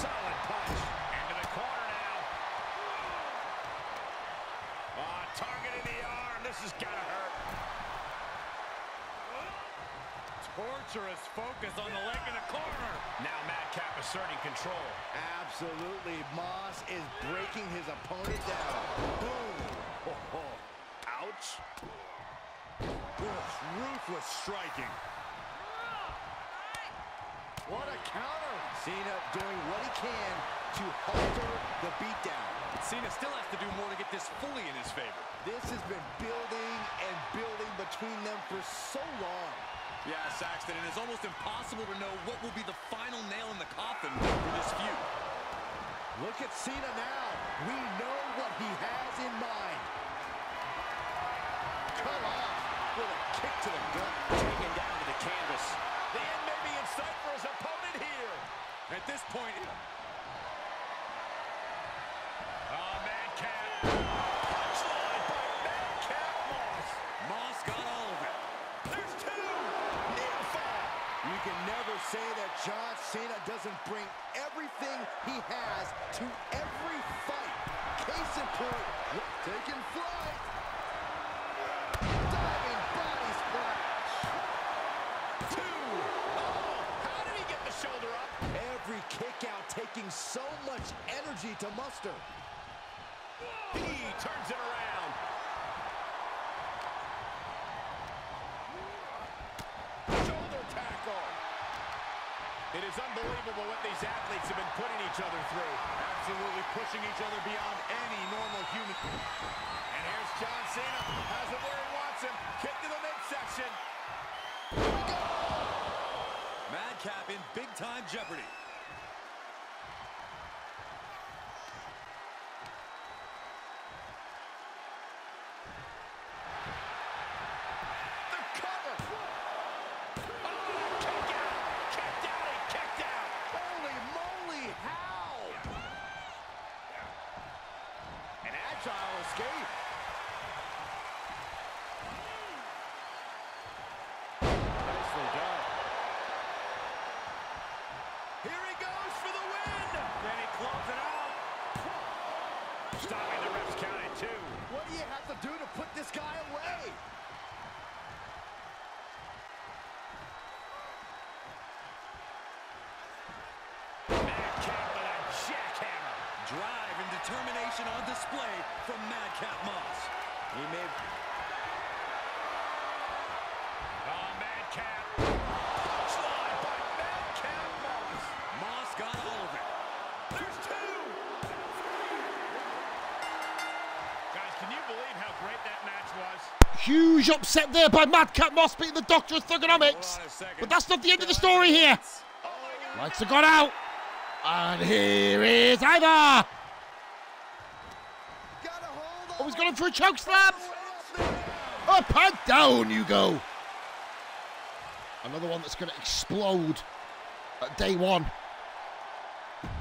Solid punch. Into the corner now. Oh, targeting the arm. This has got to hurt. Torturous focus on the leg in the corner. Now Madcap asserting control. Absolutely. Moss is breaking his opponent down. Boom. Oh, oh. Ouch. Oof, ruthless striking. What a counter! Cena doing what he can to alter the beatdown. Cena still has to do more to get this fully in his favor. This has been building and building between them for so long. Yeah, Saxton, and it's almost impossible to know what will be the final nail in the coffin for this feud. Look at Cena now. We know what he has in mind. Cut off with a kick to the gut. Taken down to the canvas. The end may be in sight for his opponent here. At this point... Oh, Madcap. Punchline by Madcap Moss. Moss got all of it. There's two. Near fall. You can never say that John Cena doesn't bring everything he has to every fight. Case in point. Taking flight. Diving body splash. Two. Shoulder up. Every kick out taking so much energy to muster. Whoa. He turns it around. Shoulder tackle. It is unbelievable what these athletes have been putting each other through. Absolutely pushing each other beyond any normal human. And here's John Cena. Has it where he wants him. Kick to the midsection. Madcap in big-time jeopardy. The cover! Oh, kick out! Kicked out! He kicked out! Holy moly, how? An agile escape. Nicely done. Stopping the ref's count at two. What do you have to do to put this guy away? Madcap with a jackhammer. Drive and determination on display from Madcap Moss. He may... Oh, Madcap. Punchline by Madcap Moss. Moss got all of it. There's two. Can you believe how great that match was? Huge upset there by Madcap Moss beating the Doctor of Thugonomics. But that's not the end of the story here. Oh, lights have gone out. And here is Ivar. Oh, he's going for a choke slam. Up and down you go. Another one that's going to explode at day one.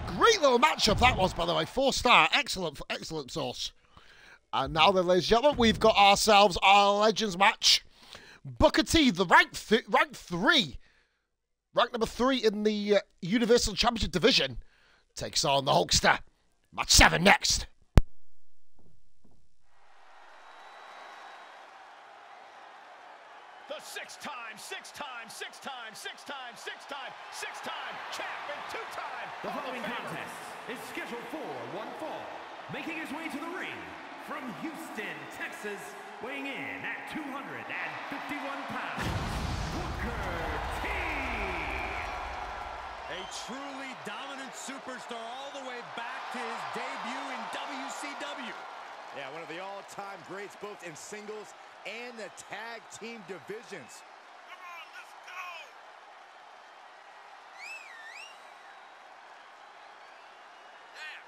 Great little matchup that was, by the way. 4-star. Excellent, excellent source. And now then, ladies and gentlemen, we've got ourselves our Legends match. Booker T, the rank number three in the Universal Championship division, takes on the Hulkster. Match 7 next. The six-time champ and two-time. The following contest is scheduled for one fall. Making his way to the ring. From Houston, Texas, weighing in at 251 pounds, Booker T. A truly dominant superstar all the way back to his debut in WCW. Yeah, one of the all-time greats both in singles and the tag team divisions. Come on, let's go! Damn.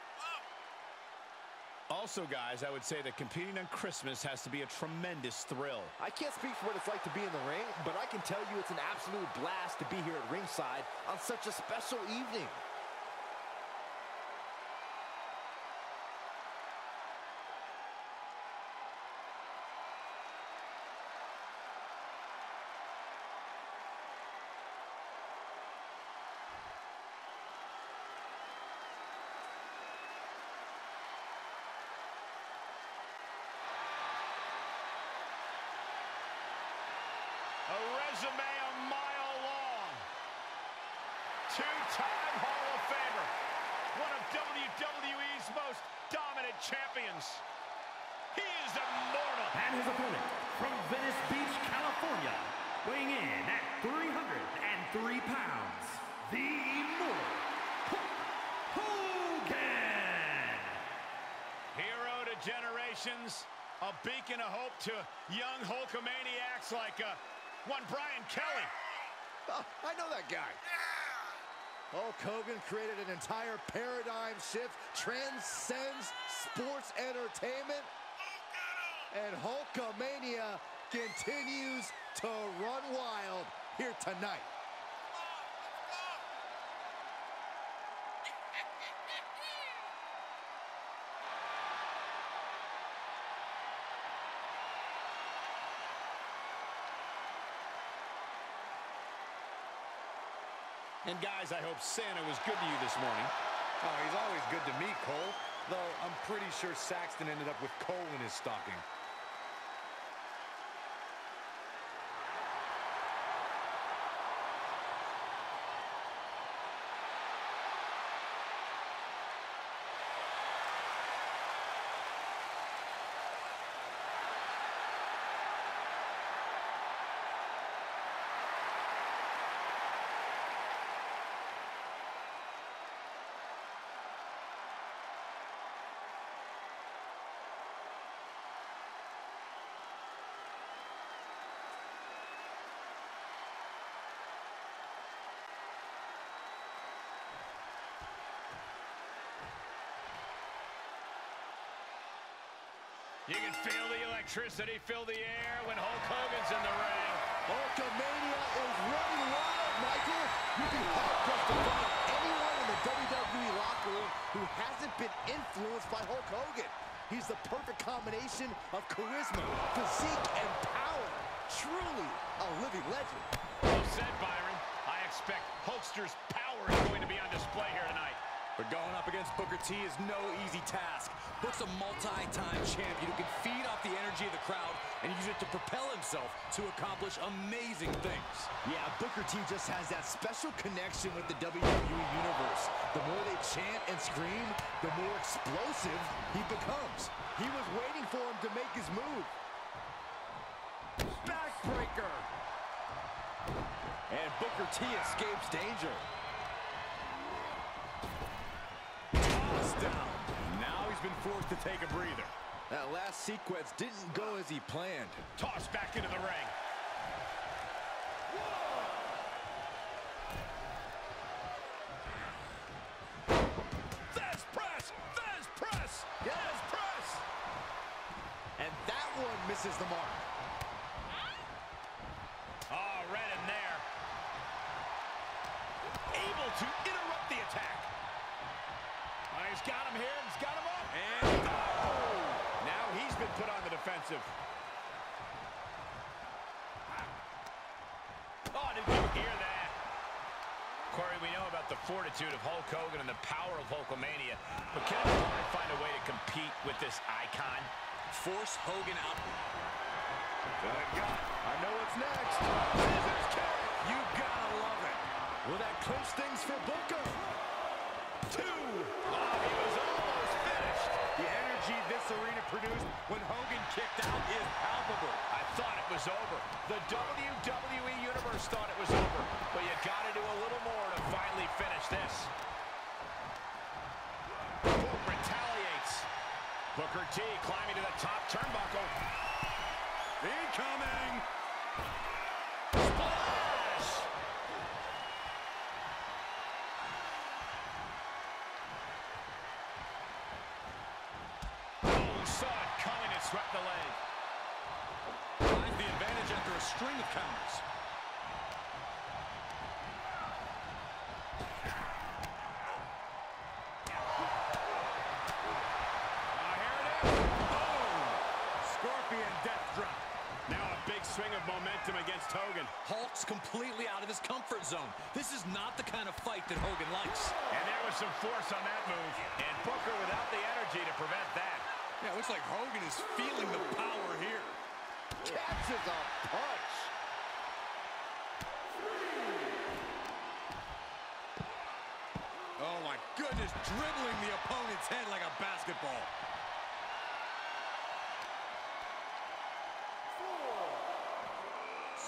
Also, guys, I would say that competing on Christmas has to be a tremendous thrill. I can't speak for what it's like to be in the ring, but I can tell you it's an absolute blast to be here at ringside on such a special evening. A beacon of hope to young Hulkamaniacs like one Brian Kelly. Oh, I know that guy. Hulk Hogan created an entire paradigm shift, transcends sports entertainment, and Hulkamania continues to run wild here tonight. And guys, I hope Santa was good to you this morning. Oh, he's always good to me, Cole. Though I'm pretty sure Saxton ended up with coal in his stocking. You can feel the electricity fill the air when Hulk Hogan's in the ring. Hulkamania is running wild, Michael. You can hard-pressed to find anyone in the WWE locker room who hasn't been influenced by Hulk Hogan. He's the perfect combination of charisma, physique, and power. Truly a living legend. Well said, Byron. I expect Hulkster's power is going to be on display here tonight. But going up against Booker T is no easy task. Book's a multi-time champion who can feed off the energy of the crowd and use it to propel himself to accomplish amazing things. Yeah, Booker T just has that special connection with the WWE Universe. The more they chant and scream, the more explosive he becomes. He was waiting for him to make his move. Backbreaker! And Booker T escapes danger. Down. Now he's been forced to take a breather. That last sequence didn't go as he planned. Tossed back into the ring. That's press! That's press! Yes, yeah. Press! And that one misses the mark. Oh, right in there. Able to interrupt the attack. He's got him here, he's got him up. And oh! Now he's been put on the defensive. Oh, did you hear that? Corey, we know about the fortitude of Hulk Hogan and the power of Hulkamania, but can Hogan find a way to compete with this icon? Force Hogan out. Good God, I know what's next. Scissors kick. You gotta love it. Will that clinch things for Booker? Two. Oh, he was almost finished. The energy this arena produced when Hogan kicked out is palpable. I thought it was over. The WWE Universe thought it was over. But you got to do a little more to finally finish this. Boom retaliates. Booker T climbing to the top turnbuckle. Incoming. leg. Finds the advantage after a string of counters. Swing of momentum against Hogan. Hulk's completely out of his comfort zone. This is not the kind of fight that Hogan likes. And there was some force on that move. And Booker without the energy to prevent that. Yeah, it looks like Hogan is feeling the power here. Catches a punch. Oh my goodness, dribbling the opponent's head like a basketball.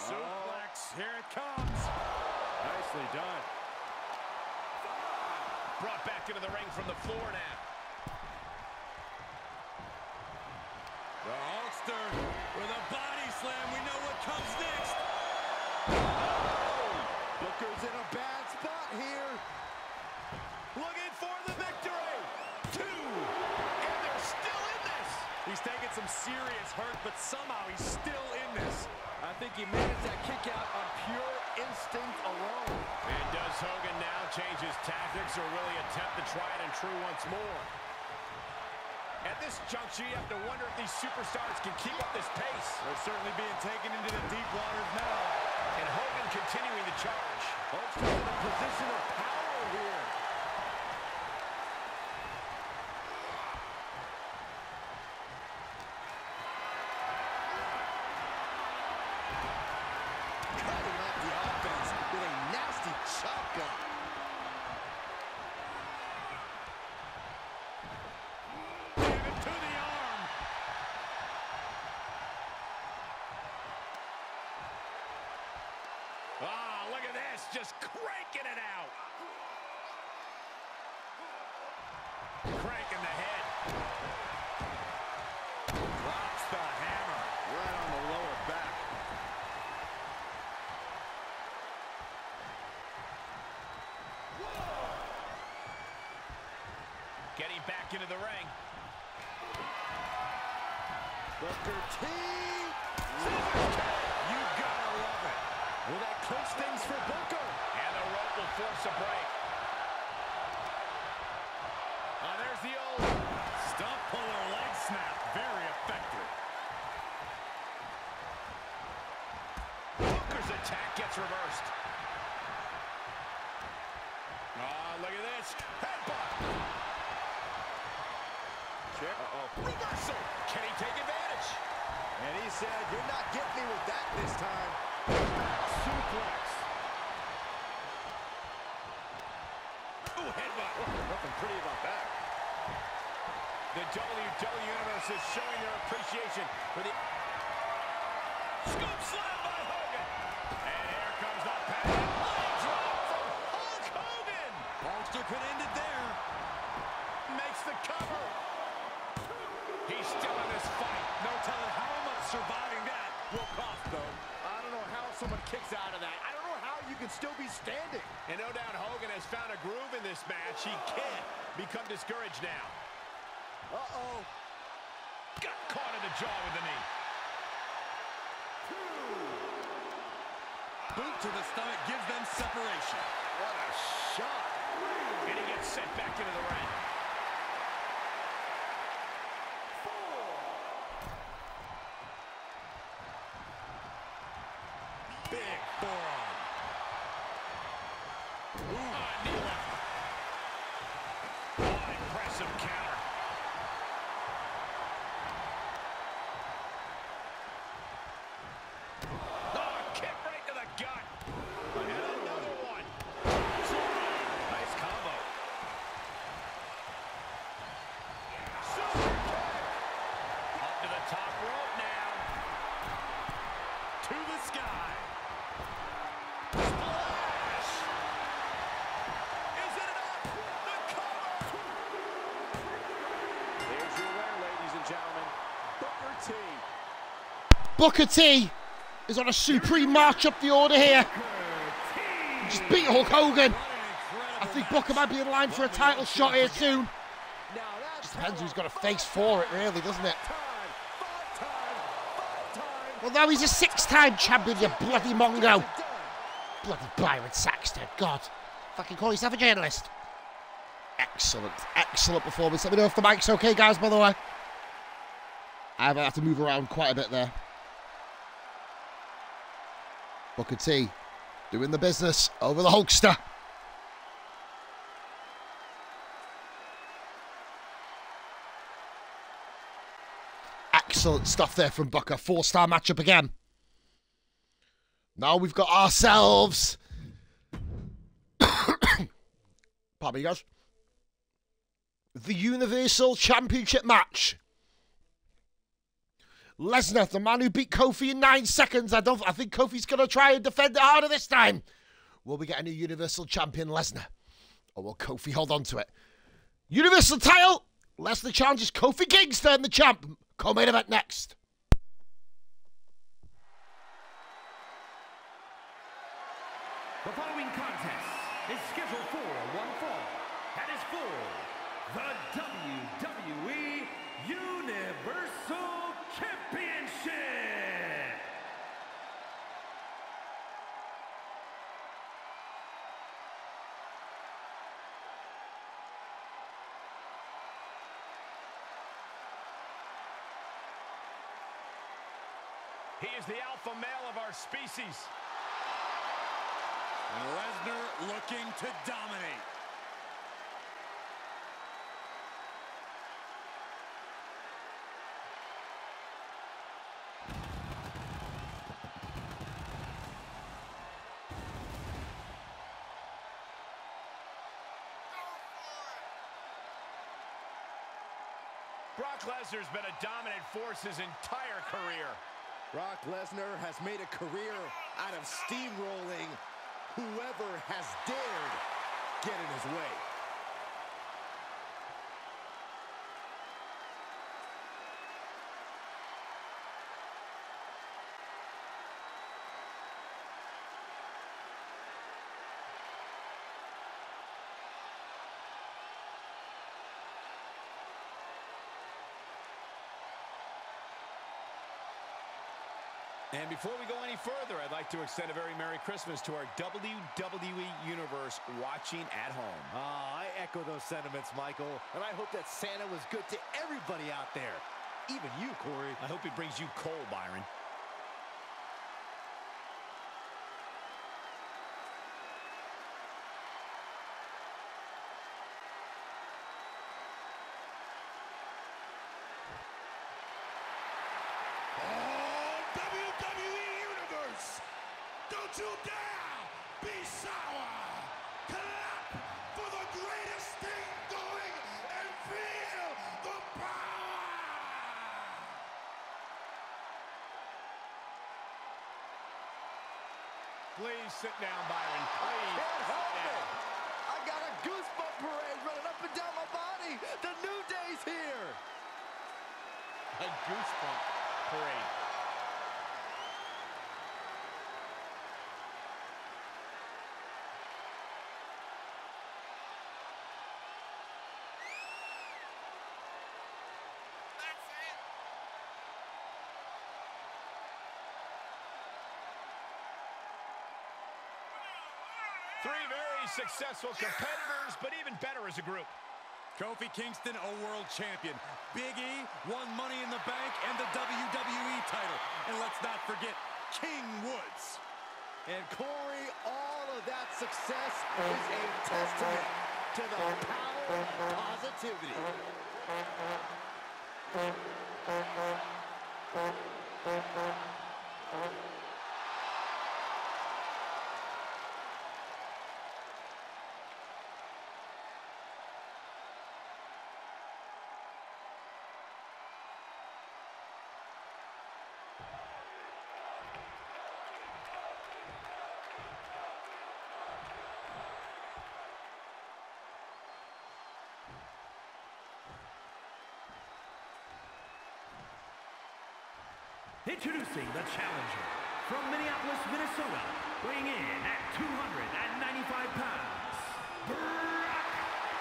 Suplex, here it comes. Nicely done. Brought back into the ring from the floor now. The Hulkster with a body slam. We know what comes next. Oh, Booker's in a bad spot here. Looking for the victory. Two. And they're still in this. He's taking some serious hurt, but somehow he's still in this. I think he managed that kick out on pure instinct alone. And does Hogan now change his tactics or will he attempt to try it and true once more? At this juncture, you have to wonder if these superstars can keep up this pace. They're certainly being taken into the deep waters now. And Hogan continuing the charge. Hulkster in a position of power here. Just cranking it out. Cranking the head. Drops the hammer right on the lower back. Whoa. Getting back into the ring. Booker T. You gotta love it. Will that clinch things for Booker? Will force a break. Oh, there's the old stump puller leg snap. Very effective. Booker's attack gets reversed. Oh, look at this. Headbutt. Reversal. Can he take advantage? And he said, you're not getting me with that this time. Suplex. Headbutt. Whoa, nothing pretty about that. The WWE Universe is showing their appreciation for the scoop slam by Hogan. And here comes the padded leg drop from Hulk Hogan. Hulkster could end it there. Makes the cover. He's still in this fight. No telling how much surviving that will cost, though. I don't know how someone kicks out of that. I don't know how you can still be standing. And no doubt Hogan has found a groove in this match. He can't become discouraged now. Uh-oh. Got caught in the jaw with the knee. Two. Boot to the stomach gives them separation. What a shot. And he gets sent back into the ring. Big forearm. Impressive counter. Oh, kick right to the gut. And another one. Nice combo. Super kick. Up to the top rope now. To the sky. Booker T is on a supreme march up the order here. He just beat Hulk Hogan. I think Booker might be in line for a title shot here soon. Just depends who's got a face for it, really, doesn't it? Well, now he's a six-time champion, you bloody mongo. Bloody Byron Saxton, God. Fucking call yourself a journalist. Excellent, excellent performance. Let me know if the mic's okay, guys, by the way. I have to move around quite a bit there. Booker T doing the business over the Hulkster. Excellent stuff there from Booker. Four-star matchup again. Now we've got ourselves... Pardon me, guys. The Universal Championship match. Lesnar, the man who beat Kofi in 9 seconds. I think Kofi's going to try and defend it harder this time. Will we get a new Universal Champion, Lesnar? Or will Kofi hold on to it? Universal title. Lesnar challenges Kofi Kingston, the champ. Co-main event next. The following contest is scheduled for one fall. That is for the WWE Universal Championship. He is the alpha male of our species. And Lesnar looking to dominate. Brock Lesnar's been a dominant force his entire career. Brock Lesnar has made a career out of steamrolling whoever has dared get in his way. And before we go any further, I'd like to extend a very Merry Christmas to our WWE Universe watching at home. I echo those sentiments, Michael, and I hope that Santa was good to everybody out there, even you, Corey. I hope he brings you coal, Byron. You dare be sour. Clap for the greatest thing going and feel the power. Please sit down, Byron. Please. I got a goosebump parade running up and down my body. The new day's here. A goosebump parade. Three very successful competitors, but even better as a group. Kofi Kingston, a world champion. Big E won Money in the Bank and the WWE title. And let's not forget King Woods. And Corey, all of that success is a testament to the power of positivity. Introducing the challenger from Minneapolis, Minnesota, weighing in at 295 pounds, Brock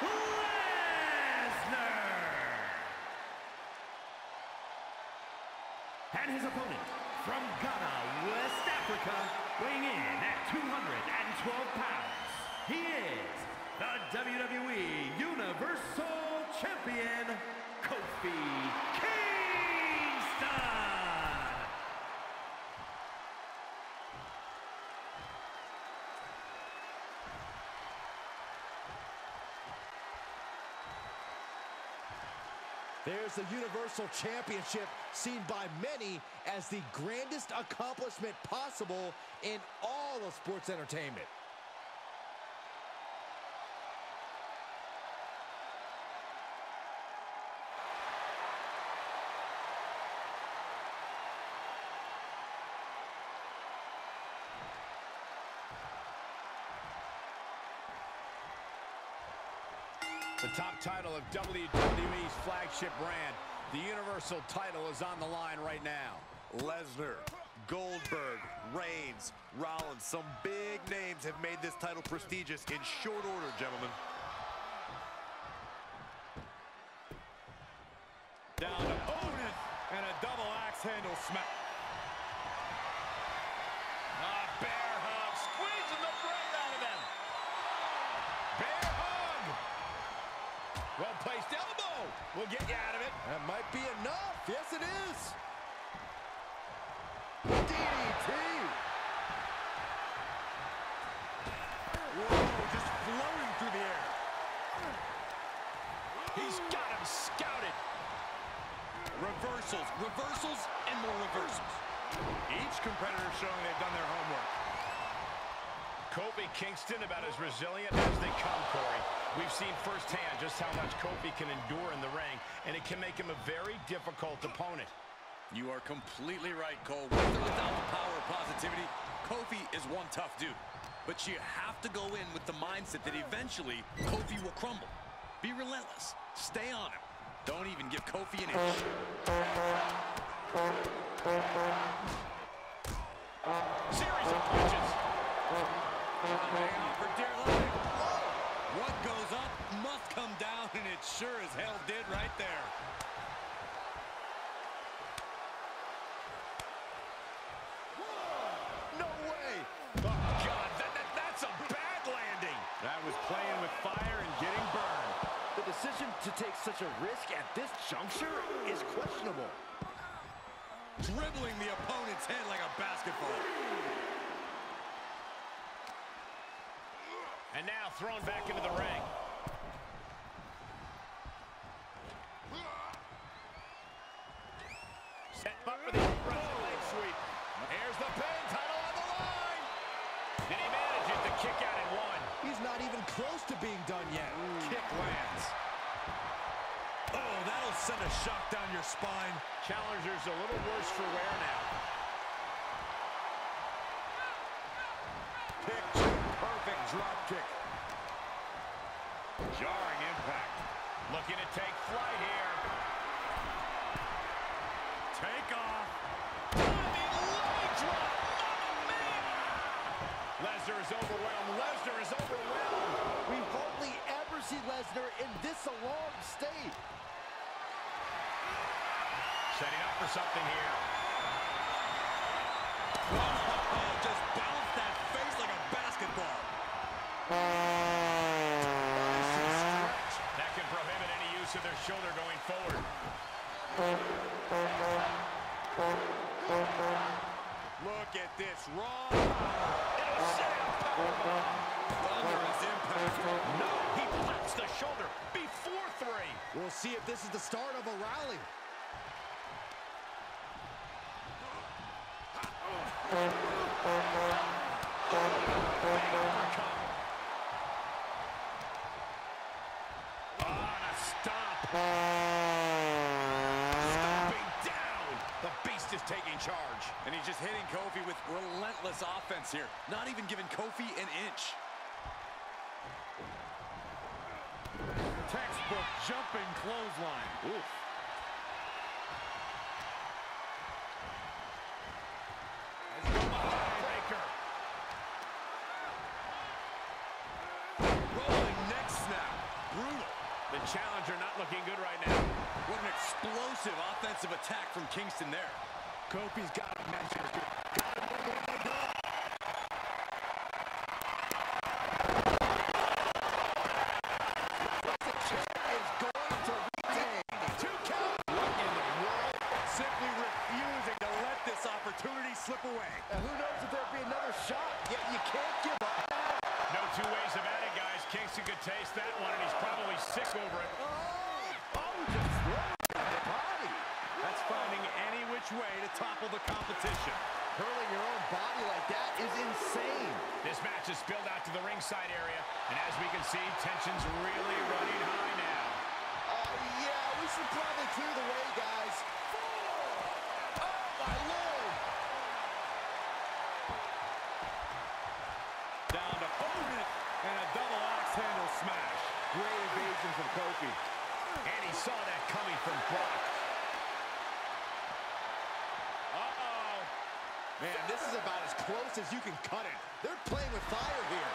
Lesnar. And his opponent From Ghana, West Africa, weighing in at 212 pounds, he is the WWE Universal Champion, Kofi Kingston! There's the Universal Championship, seen by many as the grandest accomplishment possible in all of sports entertainment. The top title of WWE's flagship brand, the Universal title, is on the line right now. Lesnar, Goldberg, Reigns, Rollins, some big names have made this title prestigious in short order, gentlemen. Down to Otis and a double axe handle smack. A bear hug, squeezing the breath out of them. Bear hug. Well-placed elbow will get you out of it. That might be enough. Yes, it is. DDT. Whoa, just floating through the air. He's got him scouted. Reversals, reversals, and more reversals. Each competitor showing they've done their homework. Kofi Kingston about as resilient as they come, Corey. We've seen firsthand just how much Kofi can endure in the ring, and it can make him a very difficult opponent. You are completely right, Cole. With or without the power of positivity, Kofi is one tough dude. But you have to go in with the mindset that eventually Kofi will crumble. Be relentless. Stay on him. Don't even give Kofi an inch. Series of punches. For dear life. What goes up must come down, and it sure as hell did right there. No way! Oh, God, that's a bad landing. That was playing with fire and getting burned. The decision to take such a risk at this juncture is questionable. Dribbling the opponent's head like a basketball. And now thrown back into the ring. Set up for the leg sweep. Here's the pin, title on the line. And he manages to kick out at one. He's not even close to being done yet. Ooh. Kick lands. Oh, that'll send a shock down your spine. Challenger's a little worse for wear now. Drop kick. Jarring impact. Looking to take flight here. Take off. Diving leg drop. Mamma mia! Lesnar is overwhelmed. Lesnar is overwhelmed. We've hardly ever seen Lesnar in this alarmed state. Setting up for something here. Oh, just bounced that face like a basketball. That can prohibit any use of their shoulder going forward. Look at this. Raw. Thunderous impact. No, he blocks the shoulder before three. We'll see if this is the start of a rally. Stomping down. The beast is taking charge. And he's just hitting Kofi with relentless offense here. Not even giving Kofi an inch. Textbook jumping clothesline. Oof. Breaker. Rolling neck snap. Brutal. The challenger not looking good right now. What an explosive offensive attack from Kingston there. Kofi's got a match here. Got it over the door. Ricochet is going to retain. Two count. What in the world? Simply refusing to let this opportunity slip away. And who knows if there'd be another shot? Yet you can't give up. No two ways about it, guys. Kingston could taste that one, and he's probably sick over it. Finding any which way to topple the competition. Hurling your own body like that is insane. This match is spilled out to the ringside area, and as we can see, tension's really running high now. Yeah, we should probably clear the way, guys. Oh, my Lord! Down to Hogan, and a double axe handle smash. Great evasion from Kofi. And he saw that coming from Brock. Man, this is about as close as you can cut it. They're playing with fire here.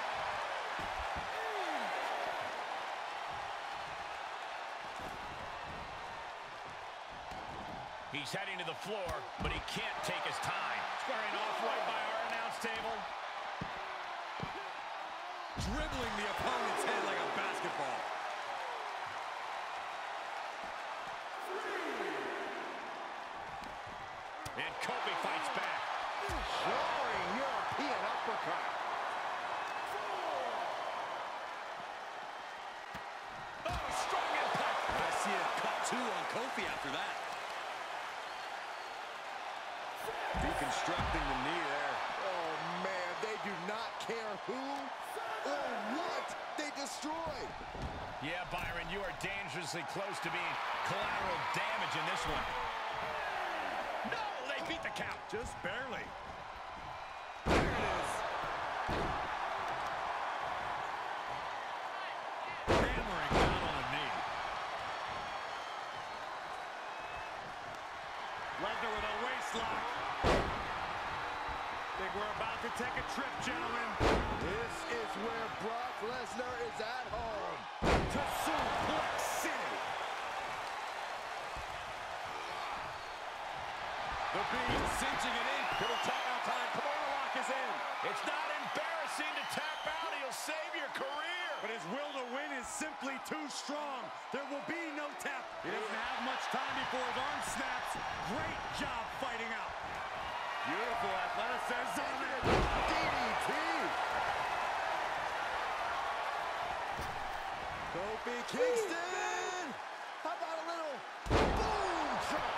He's heading to the floor, but he can't take his time. Squaring off right by our announce table. Dribbling the opponent's head like a basketball. And Kofi fights back. Roaring European uppercut. Oh, strong impact. I see a cut two on Kofi after that. Deconstructing the knee there. Oh, man, they do not care who or what they destroy. Yeah, Byron, you are dangerously close to being collateral damage in this one. No, they beat the count. Just barely. Take a trip, gentlemen. This is where Brock Lesnar is at home. To Suplex City. The beam cinching it in. Little tap out time. Come on, lock is in. It's not embarrassing to tap out. He'll save your career. But his will to win is simply too strong. There will be no tap. He doesn't have much time before his arm snaps. Great job fighting out. Beautiful athleticism and DDT. Kofi Kingston. How about a little boom drop?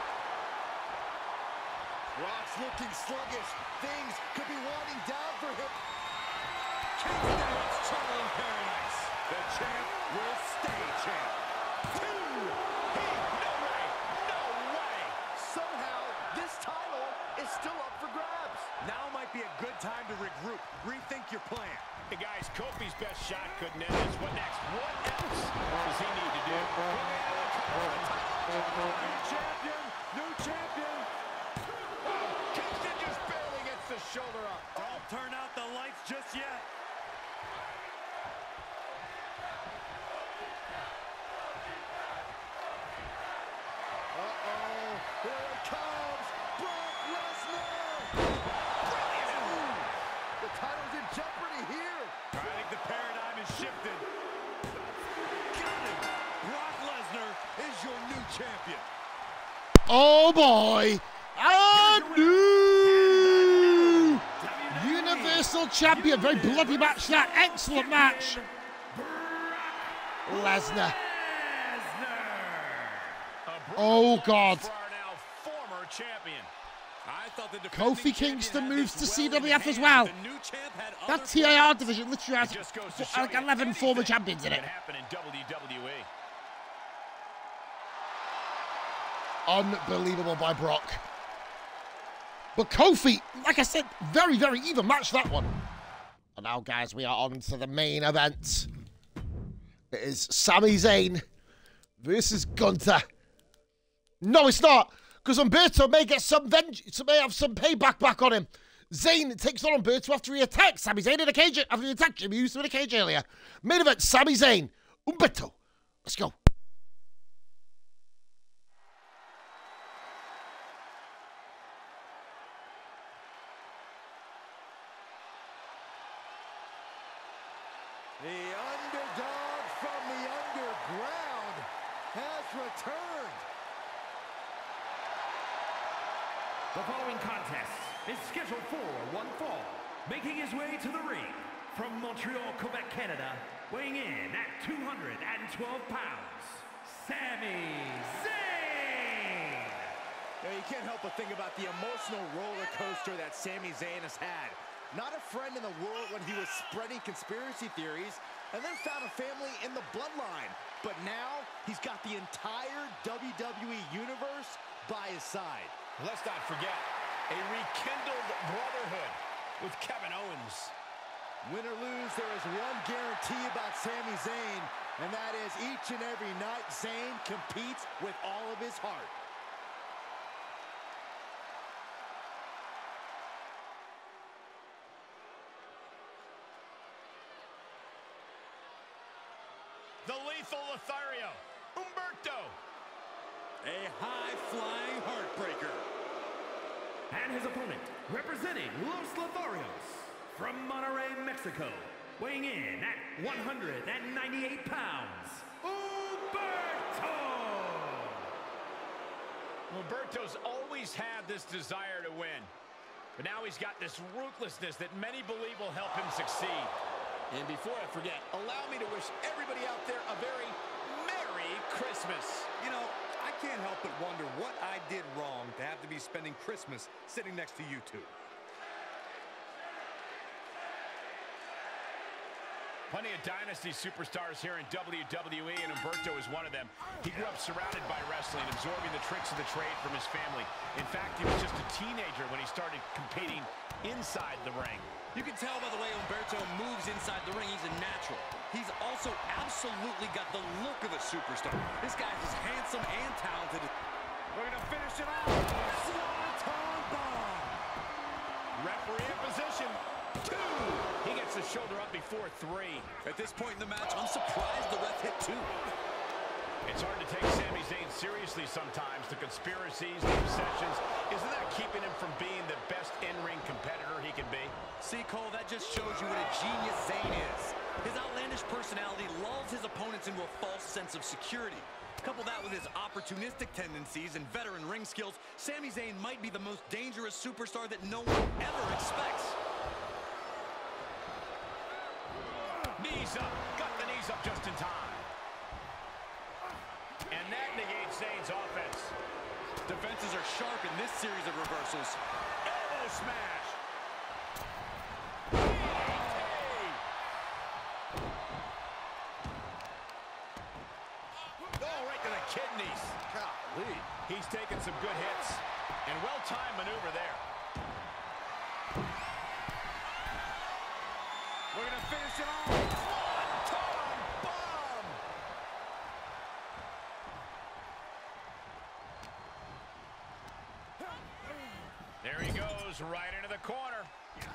Brock's looking sluggish. Things could be winding down for him. Kingston wants trouble in paradise. The champ will stay champ. No way. No way. Somehow this title is still up for grabs. Now might be a good time to regroup, rethink your plan. Hey guys, Kofi's best shot couldn't end this. What next? What else does he need to do? New champion. Oh, Kingston just barely gets the shoulder up. Don't turn out the lights just yet. Uh-oh, here it comes. Brock Lesnar! Brilliant! The title's in jeopardy here. I think the paradigm is shifted. Got him. Brock Lesnar is your new champion. Oh boy! Our new Universal Champion. Very bloody match that. Excellent match. Lesnar. Oh God. Champion. I thought the Kofi Kingston moves to CWF as well. That TAR division literally has like 11 former champions in it. Unbelievable by Brock. But Kofi, like I said, very, very even match that one. And now, guys, we are on to the main event. It is Sami Zayn versus Gunther. No, it's not. Because Humberto may get some vengeance, may have some payback back on him. Zayn takes on Humberto after he attacked Sami Zayn in a cage. After he attacked Jimmy Uso in a cage earlier. Main event, Sami Zayn, Humberto. Let's go. The underdog from the underground has returned. The following contest is scheduled for one fall. Making his way to the ring from Montreal, Quebec, Canada, weighing in at 212 pounds, Sami Zayn! Now, you can't help but think about the emotional roller coaster that Sami Zayn has had. Not a friend in the world when he was spreading conspiracy theories, and then found a family in the bloodline. But now, he's got the entire WWE Universe by his side. Let's not forget, a rekindled brotherhood with Kevin Owens. Win or lose, there is one guarantee about Sami Zayn, and that is each and every night, Zayn competes with all of his heart. The lethal Lothario, Humberto. A high-flying heartbreaker. And his opponent, representing Los Lotharios, from Monterrey, Mexico, weighing in at 198 pounds, Humberto! Humberto's always had this desire to win, but now he's got this ruthlessness that many believe will help him succeed. And before I forget, allow me to wish everybody out there a very Merry Christmas. You know, I can't help but wonder what I did wrong to have to be spending Christmas sitting next to you two. Plenty of dynasty superstars here in WWE, and Humberto is one of them. He grew up surrounded by wrestling, absorbing the tricks of the trade from his family. In fact, he was just a teenager when he started competing inside the ring. You can tell by the way Humberto moves inside the ring, he's a natural. He's also absolutely got the look of a superstar. This guy's just handsome and talented. We're gonna finish it out. Swanton bomb. Referee in position. Two. He gets the shoulder up before three. At this point in the match, I'm surprised the ref hit two. It's hard to take Sami Zayn seriously sometimes. The conspiracies, the obsessions, isn't that keeping him from being the best in-ring competitor he can be? See, Cole, that just shows you what a genius Zayn is. His outlandish personality lulls his opponents into a false sense of security. Couple that with his opportunistic tendencies and veteran ring skills, Sami Zayn might be the most dangerous superstar that no one ever expects. Knees up, got the knees up just in time. And that negates Zayn's offense. Defenses are sharp in this series of reversals. Elbow smash. Oh, right to the kidneys. Golly. He's taking some good hits. And well-timed maneuver there. We're going to finish it off. Swanton bomb! There he goes, right into the corner.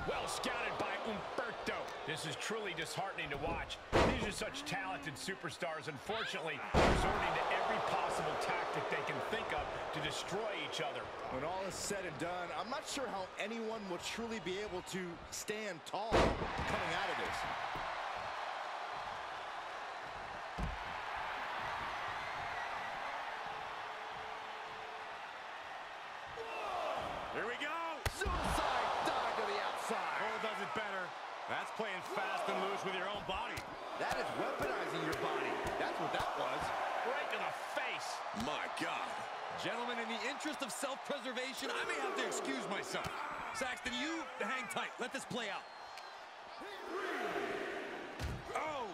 Well scouted by Humberto. This is truly disheartening to watch. These are such talented superstars, unfortunately, resorting to every possible tactic they can think of to destroy each other. When all is said and done, I'm not sure how anyone will truly be able to stand tall coming out of this. Here we go. Suicide dive to the outside. Cole does it better. That's playing fast and loose with your own body. That is weaponizing your body. That's what that was. Right to the face. My God. Gentlemen, in the interest of self-preservation, I may have to excuse myself. Saxton, you hang tight. Let this play out. Oh!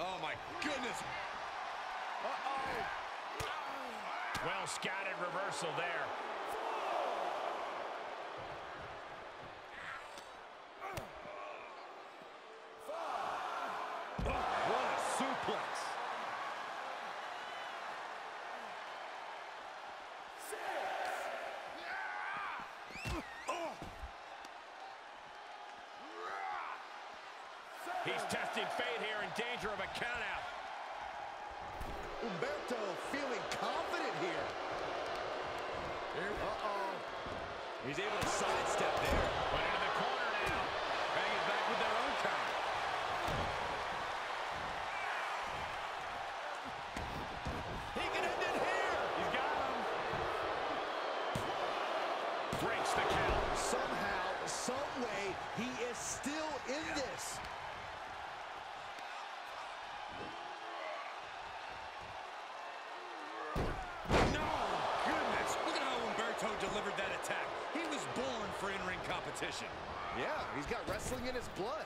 Oh, my goodness. Uh-oh. Well scouted reversal there. Oh, what a suplex. He's testing fate here, in danger of a count-out. Humberto feeling confident here. He's able to sidestep there. Went into the corner now. breaks the count. Somehow, some way, he is still in this. No! Goodness! Look at how Humberto delivered that attack. He was born for in-ring competition. Yeah, he's got wrestling in his blood.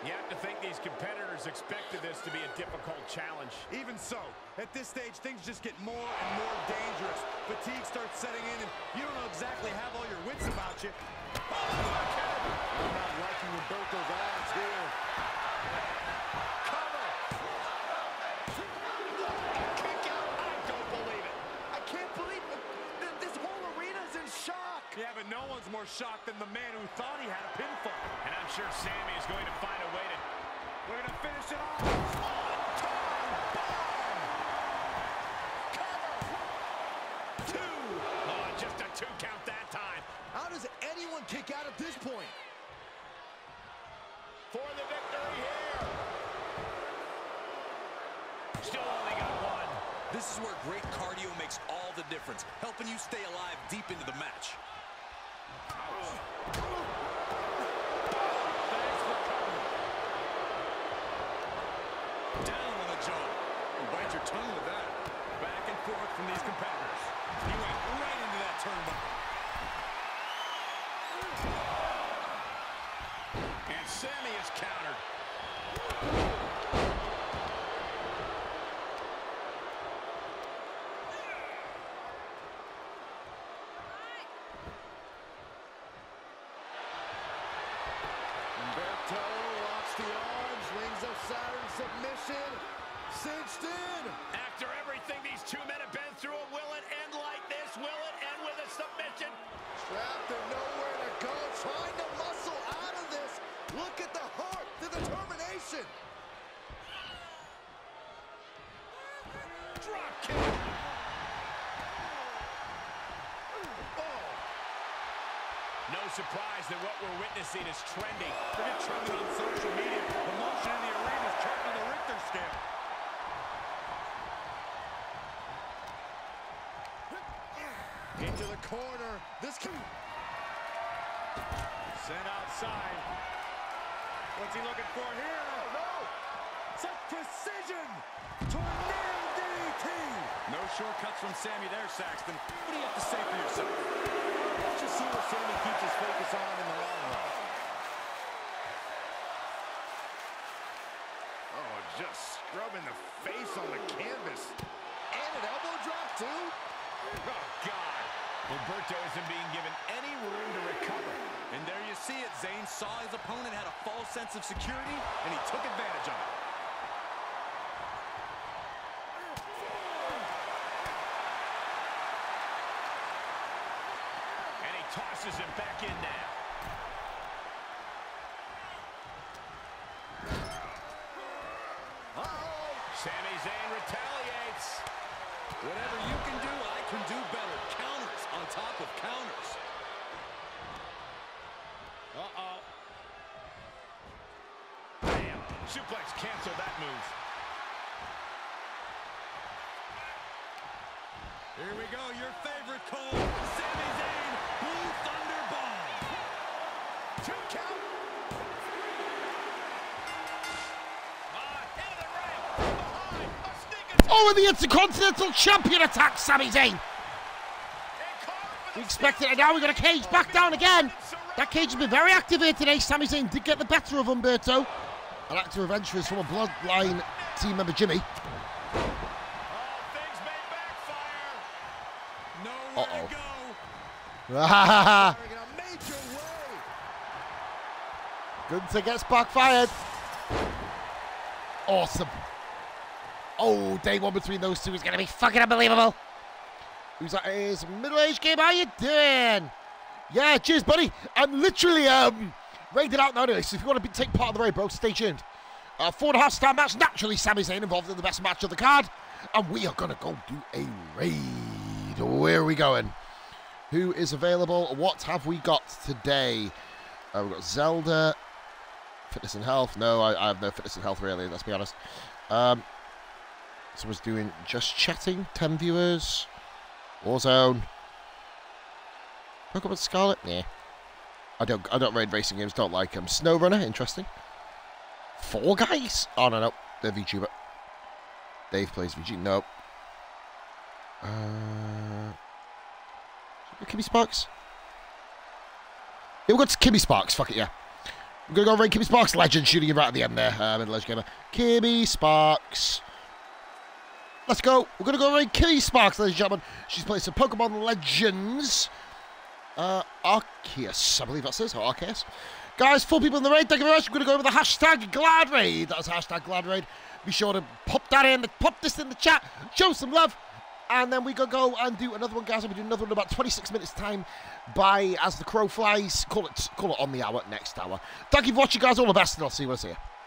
You have to think these competitors expected this to be a difficult challenge. Even so, at this stage, things just get more and more dangerous. Fatigue starts setting in, and you don't know exactly have all your wits about you. Oh, I'm not liking Roberto's odds here. Cover! Kick out! I don't believe it. I can't believe it. This whole arena's in shock. Yeah, but no one's more shocked than the man who thought he had a pinfall. And I'm sure Sami is going to find a way to... We're going to finish it off. Cover. Two. Oh, just a two count that time. How does anyone kick out at this point? For the victory here. Still only got one. This is where great cardio makes all the difference, helping you stay alive deep into the match. From these competitors. He went right into that turnbuckle. And Sami is countered. Humberto locks the arms, rings up Saturn submission. Cinched in. After everything these two men have been through, will it end like this? Will it end with a submission? Trapped and nowhere to go, trying to muscle out of this. Look at the heart, the determination. Drop kick. Oh. No surprise that what we're witnessing is trending. Look at trending on social media. The motion in the arena is turned to the Richter scale. Into the corner. This can... Sent outside. What's he looking for here? Oh, no! Such precision! Tornado DDT! No shortcuts from Sami there, Saxton. What do you have to say for yourself? Let's just see what Sami keeps his focus on in the long run. Oh, just scrubbing the face on the canvas. And an elbow drop, too? Oh, God. Humberto isn't being given any room to recover. And there you see it. Zayn saw his opponent had a false sense of security, and he took advantage of it. And he tosses him back in now. Uh-oh. Sami Zayn retaliates. Whatever you can do, I can do better. Counters on top of counters. Uh-oh. Bam. Suplex canceled that move. Here we go, your favorite Cole. Sami Zayn, Blue Thunderbomb. Two count. Oh, and the Intercontinental Champion attacks Sami Zayn. We expected it, and now we got a cage back down again. That cage has been very active here today. Sami Zayn did get the better of Humberto. An act of revenge from a Bloodline team member, Jimmy. Uh-oh. Gunther gets backfired. Awesome. Oh, day one between those two is going to be fucking unbelievable. Who's that? Is middle-aged game. How you doing? Yeah, cheers, buddy. I'm literally raided out now anyway, so if you want to take part of the raid, bro, stay tuned. 4.5-star match. Naturally, Sami Zayn involved in the best match of the card. And we are going to go do a raid. Where are we going? Who is available? What have we got today? We've got Zelda, Fitness and health? No, I have no fitness and health, really, let's be honest. Someone's doing Just Chatting, 10 viewers. Warzone. Pokemon Scarlet? Yeah. I don't raid racing games, don't like them. SnowRunner, interesting. Four Guys? Oh, no, no. They're VTuber. Dave plays VG. No. Kimmy Sparks? Yeah, we'll go to Kimmy Sparks. Fuck it, yeah. We're going to go raid Kimmy Sparks. Legend shooting him right at the end there. Middle-aged gamer. Kimmy Sparks. Let's go. We're going to go raid Kimmy Sparks, ladies and gentlemen. She's played some Pokemon Legends. Arceus, I believe that says, or Arceus. Guys, 4 people in the raid, thank you very much. I'm going to go over the hashtag glad raid. That was hashtag glad raid. Be sure to pop that in, pop this in the chat, show some love, and then we can go and do another one, guys. I'll be doing another one in about 26 minutes time by As the Crow Flies. Call it on the hour, next hour. Thank you for watching, guys. All the best, and I'll see you when I see you.